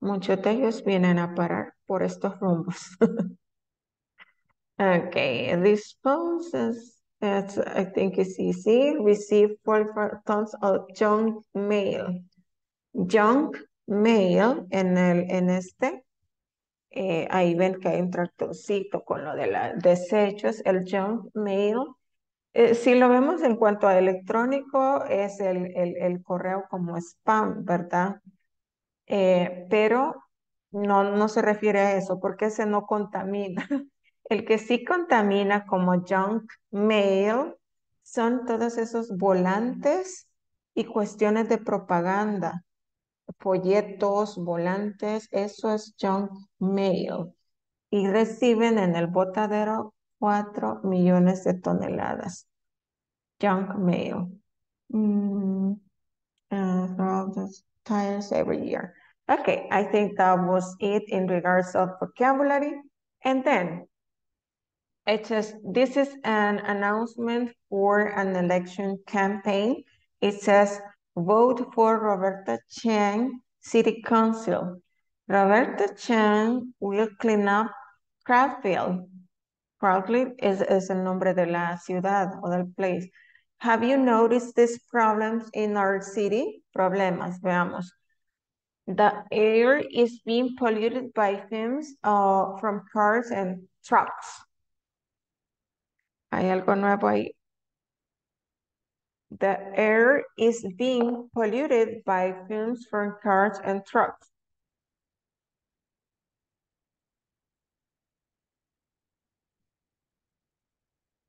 Muchos de ellos vienen a parar por estos rumbos. Okay, disposes. I think it's easy. Receive 4 tons of junk mail. Junk mail en este. Ahí ven que hay un tractorcito con lo de los desechos. El junk mail. Si lo vemos en cuanto a electrónico, es el correo como spam, ¿verdad? Pero no se refiere a eso porque ese no contamina. El que sí contamina como junk mail son todos esos volantes y cuestiones de propaganda. Folletos, volantes, eso es junk mail. Y reciben en el botadero 4,000,000 de toneladas. Junk mail. Tires every year. Okay, I think that was it in regards of vocabulary. And then... This is an announcement for an election campaign. It says, vote for Roberta Chang, City Council. Roberta Chang will clean up Craftville. Craftville is el nombre de la ciudad o del place. Have you noticed these problems in our city? Problemas, veamos. The air is being polluted by fumes from cars and trucks. Hay algo nuevo ahí. The air is being polluted by fumes from cars and trucks.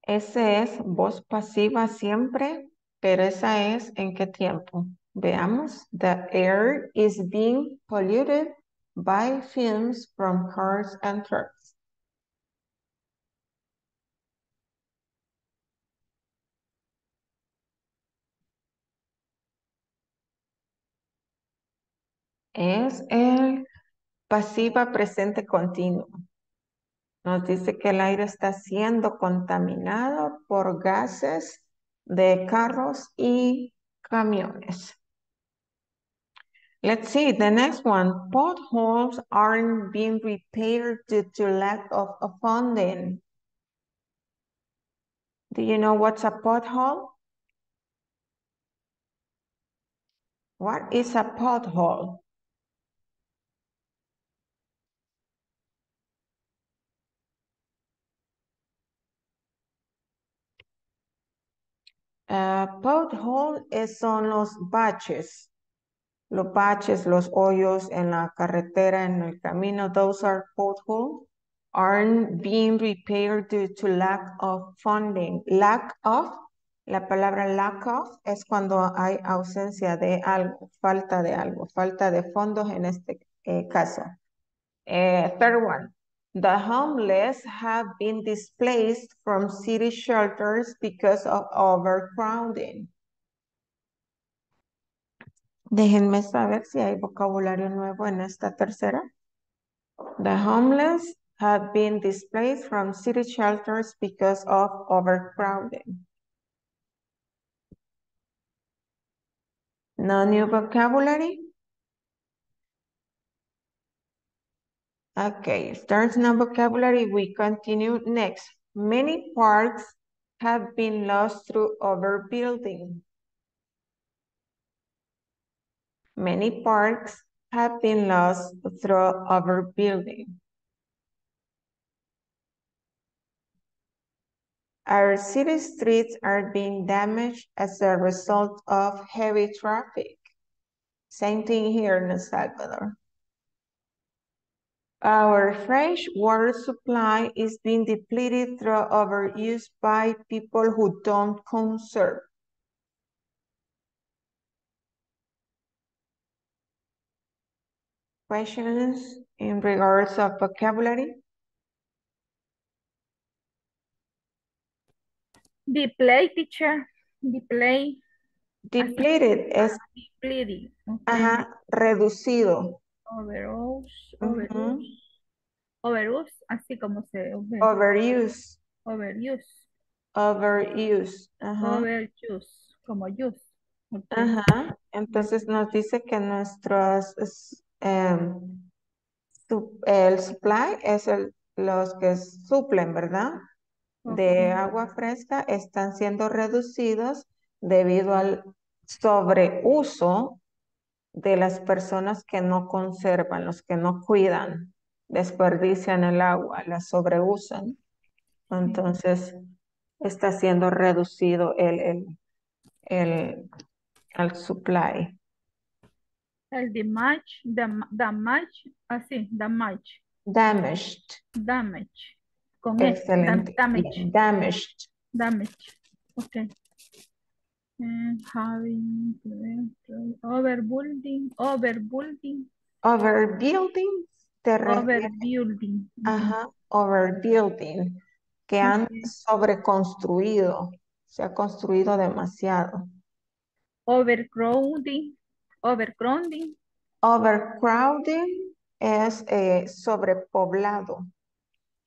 Ese es voz pasiva siempre, pero esa es en qué tiempo. Veamos. The air is being polluted by fumes from cars and trucks. Es el pasiva presente continuo. Nos dice que el aire está siendo contaminado por gases de carros y camiones. Let's see the next one. Potholes aren't being repaired due to lack of funding. Do you know what's a pothole? What is a pothole? Pothole son los baches, los hoyos en la carretera, en el camino. Those are potholes aren't being repaired due to lack of funding. Lack of, la palabra lack of es cuando hay ausencia de algo, falta de fondos en este caso. Third one. The homeless have been displaced from city shelters because of overcrowding. Déjenme saber si hay vocabulario nuevo en esta tercera. The homeless have been displaced from city shelters because of overcrowding. No new vocabulary? Okay, if there's no vocabulary, we continue next. Many parks have been lost through overbuilding. Many parks have been lost through overbuilding. Our city streets are being damaged as a result of heavy traffic. Same thing here in El Salvador. Our fresh water supply is being depleted through overuse by people who don't conserve. Questions in regards of vocabulary? Deplete, teacher. Deplete. Depleted es. Depleted. Okay. Ajá, reducido. Overuse, overuse, así como se... Overuse. Overuse. Overuse. Ajá. Overuse, como use. Okay. Ajá, entonces nos dice que nuestros... el supply es los que suplen, ¿verdad? Okay. De agua fresca están siendo reducidos debido al sobreuso de las personas que no conservan, los que no cuidan, desperdician el agua, la sobreusan. Entonces, está siendo reducido el supply. El damage, damage. Damaged. Damage. Con excelente. Damage. Damaged. Damage. Okay. Having overbuilding, overbuilding, overbuilding, ajá, overbuilding, que han sobreconstruido, se ha construido demasiado. Overcrowding, overcrowding es sobrepoblado,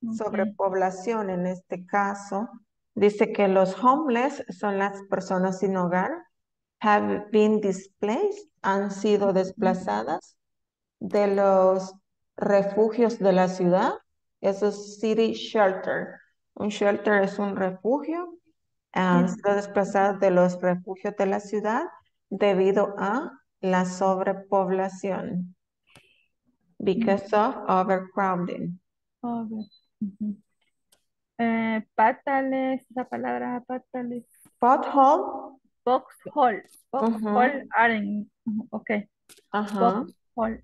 okay. Sobrepoblación en este caso. Dice que los homeless son las personas sin hogar. Have been displaced, han sido desplazadas de los refugios de la ciudad. Eso es city shelter. Un shelter es un refugio. Han sido desplazadas de los refugios de la ciudad debido a la sobrepoblación. Because of overcrowding. Pátales, esa palabra, pátales. Pothole. Boxhole. Boxhole are in, ok. Ajá. Boxhole.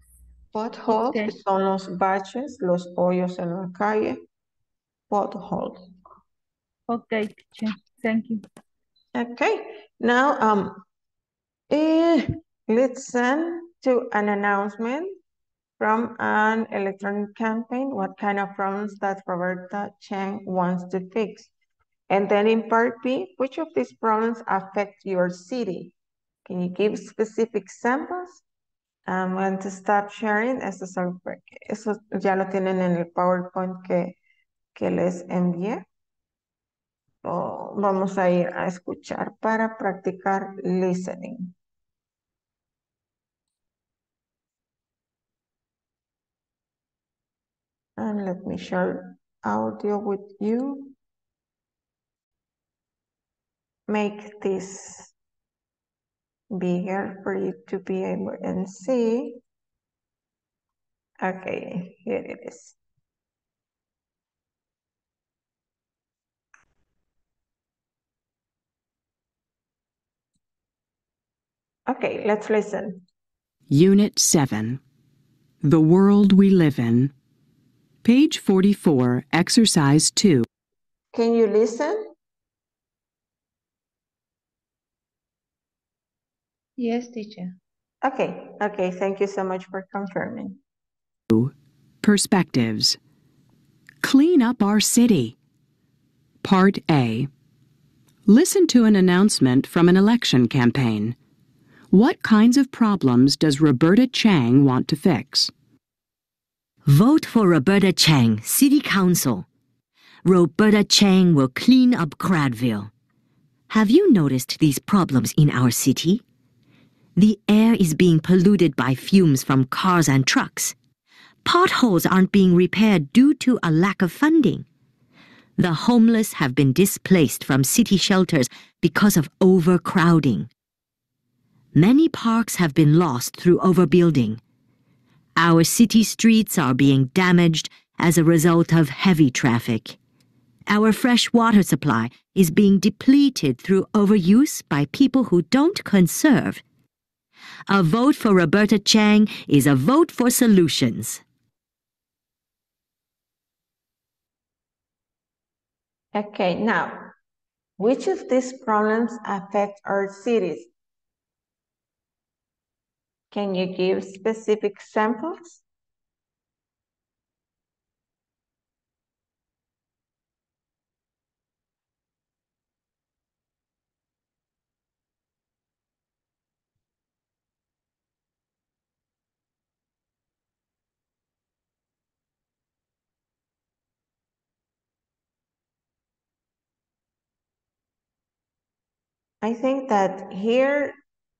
Pothole, okay, son los baches, los hoyos en la calle. Pothole. Ok, thank you. Ok, now listen to an announcement from an electronic campaign, what kind of problems that Roberta Chang wants to fix. And then in part B, which of these problems affect your city? Can you give specific examples? I'm going to stop sharing. Eso ya lo tienen en el PowerPoint que les envié. Oh, vamos a ir a escuchar para practicar listening. And let me share audio with you. Make this bigger for you to be able and see. Okay, here it is. Okay, let's listen. Unit 7, the world we live in. Page 44, Exercise 2. Can you listen? Yes, teacher. Okay, thank you so much for confirming. Perspectives. Clean up our city. Part A. Listen to an announcement from an election campaign. What kinds of problems does Roberta Chang want to fix? Vote for Roberta Chang, City Council. Roberta Chang will clean up Craftville. Have you noticed these problems in our city? The air is being polluted by fumes from cars and trucks. Potholes aren't being repaired due to a lack of funding. The homeless have been displaced from city shelters because of overcrowding. Many parks have been lost through overbuilding. Our city streets are being damaged as a result of heavy traffic. Our fresh water supply is being depleted through overuse by people who don't conserve. A vote for Roberta Chang is a vote for solutions. Okay, now, which of these problems affect our cities? Can you give specific examples? I think that here,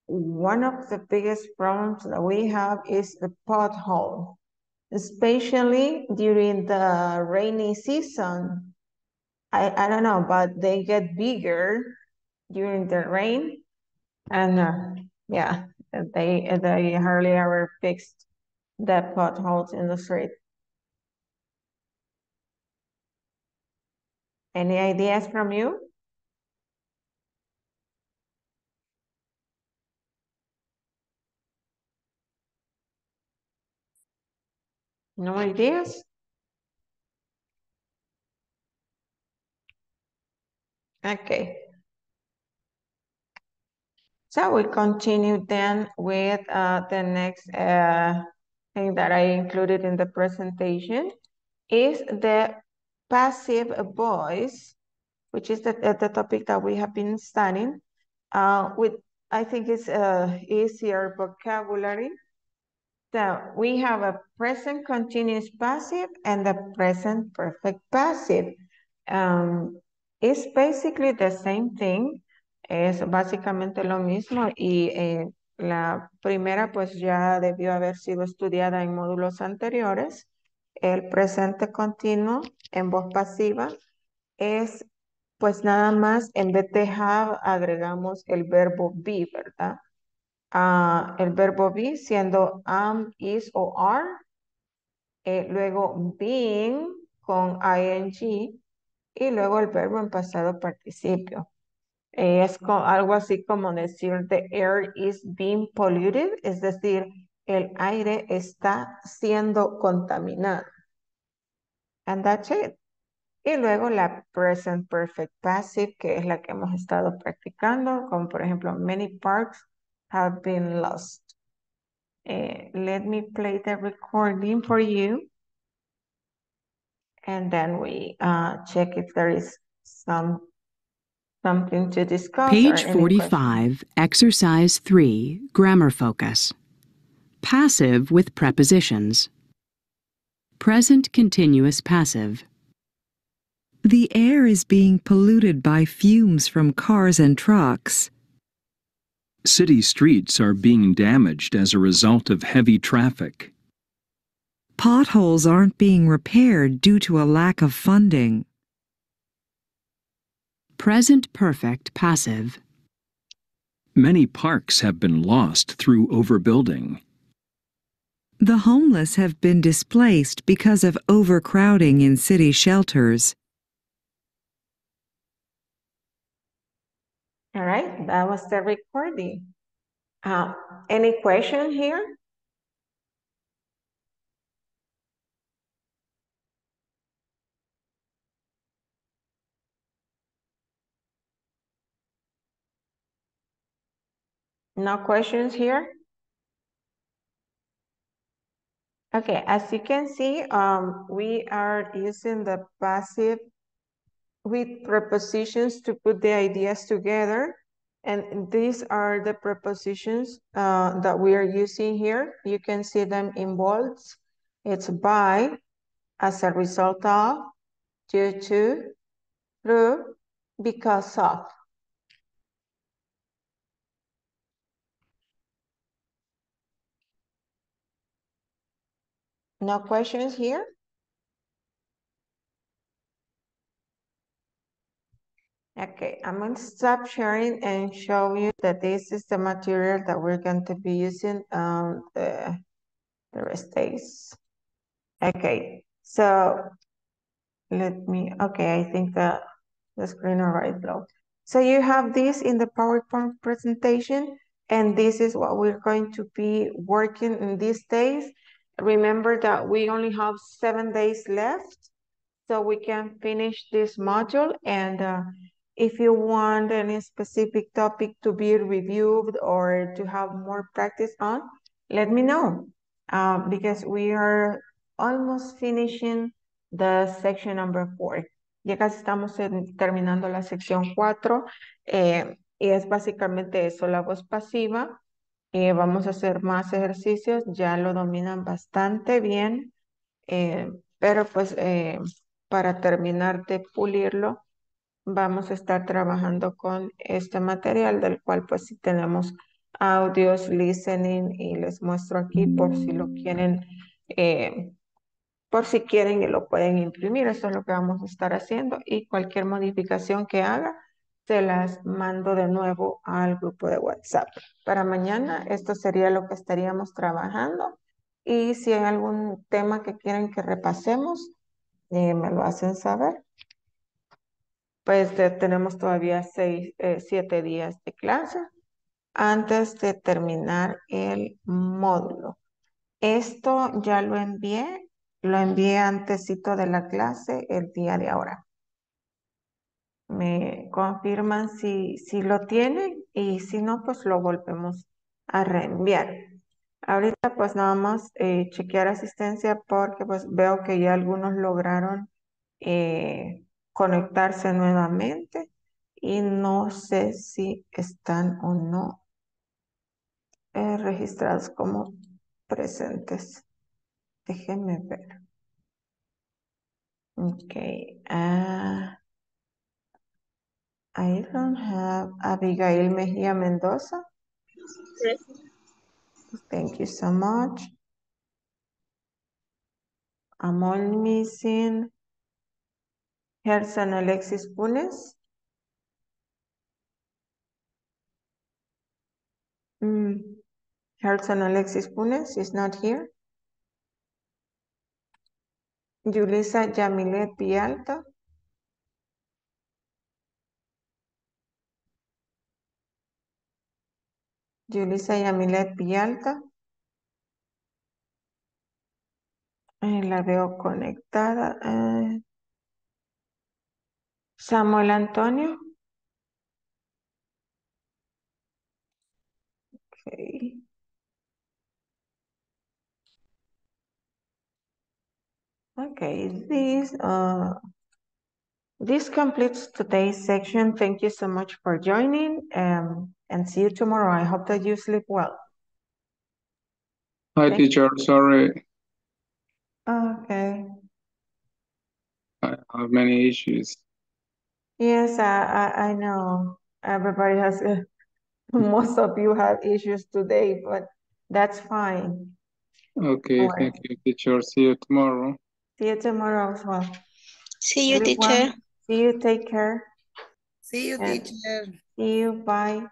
one of the biggest problems that we have is the pothole, especially during the rainy season. I don't know, but they get bigger during the rain, and yeah, they hardly ever fixed the potholes in the street. Any ideas from you? No ideas? Okay. So we continue then with the next thing that I included in the presentation is the passive voice, which is the topic that we have been studying with, I think it's easier vocabulary. So we have a present continuous passive and the present perfect passive. It's basically the same thing. Es básicamente lo mismo y la primera pues ya debió haber sido estudiada en módulos anteriores. El presente continuo en voz pasiva es pues nada más en vez de have agregamos el verbo be, ¿verdad? El verbo be siendo am, is o are, luego being con ing y luego el verbo en pasado participio. Es algo así como decir the air is being polluted, es decir, el aire está siendo contaminado. And that's it. Y luego la present perfect passive, que es la que hemos estado practicando, como por ejemplo many parks have been lost. Let me play the recording for you. And then we check if there is something to discuss. Page 45, Exercise 3, Grammar Focus. Passive with prepositions. Present continuous passive. The air is being polluted by fumes from cars and trucks. City streets are being damaged as a result of heavy traffic. Potholes aren't being repaired due to a lack of funding. Present perfect passive. Many parks have been lost through overbuilding. The homeless have been displaced because of overcrowding in city shelters. All right, that was the recording. Any question here? No questions here? Okay, as you can see, we are using the passive with prepositions to put the ideas together And these are the prepositions that we are using here. You can see them in bolds. It's by, as a result of, due to, through, because of. No questions here? Okay, I'm going to stop sharing and show you that this is the material that we're going to be using the rest days. Okay, so let me, okay, I think that the screen already blew. So you have this in the PowerPoint presentation, and this is what we're going to be working in these days. Remember that we only have 7 days left, so we can finish this module. And if you want any specific topic to be reviewed or to have more practice on, let me know, because we are almost finishing the section number 4. Ya casi estamos terminando la sección 4, y es básicamente eso, la voz pasiva. Vamos a hacer más ejercicios, ya lo dominan bastante bien, pero pues para terminar de pulirlo, vamos a estar trabajando con este material del cual pues sí tenemos audios, listening, y les muestro aquí por si lo quieren, por si quieren y lo pueden imprimir. Eso es lo que vamos a estar haciendo, y cualquier modificación que haga se las mando de nuevo al grupo de WhatsApp. Para mañana esto sería lo que estaríamos trabajando, y si hay algún tema que quieren que repasemos, me lo hacen saber. Pues tenemos todavía 7 días de clase antes de terminar el módulo. Esto ya lo envié antesito de la clase el día de ahora. Me confirman si lo tienen, y si no, pues lo volvemos a reenviar. Ahorita pues nada más chequear asistencia, porque pues veo que ya algunos lograron conectarse nuevamente, y no sé si están o no registrados como presentes. Déjenme ver. Okay. I don't have Abigail Mejia Mendoza. Yes. Thank you so much. I'm only missing Herson Alexis Punes. Herson Alexis Punes is not here. Yulisa Yamilet Pialta. Yulisa Yamilet Villalta. La veo conectada. Samuel Antonio. Okay. Okay, this completes today's section. Thank you so much for joining. And see you tomorrow. I hope that you sleep well. Hi, teacher. Sorry. Okay. I have many issues. Yes, I know. Everybody has, most of you have issues today, but that's fine. Okay, well, thank you, teacher. See you tomorrow. See you tomorrow as well. See you, everyone, teacher. See you, take care. See you, teacher. See you, bye.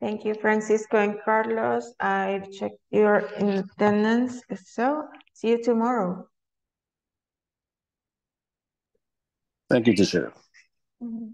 Thank you, Francisco and Carlos. I checked your attendance, so see you tomorrow. Thank you, teacher.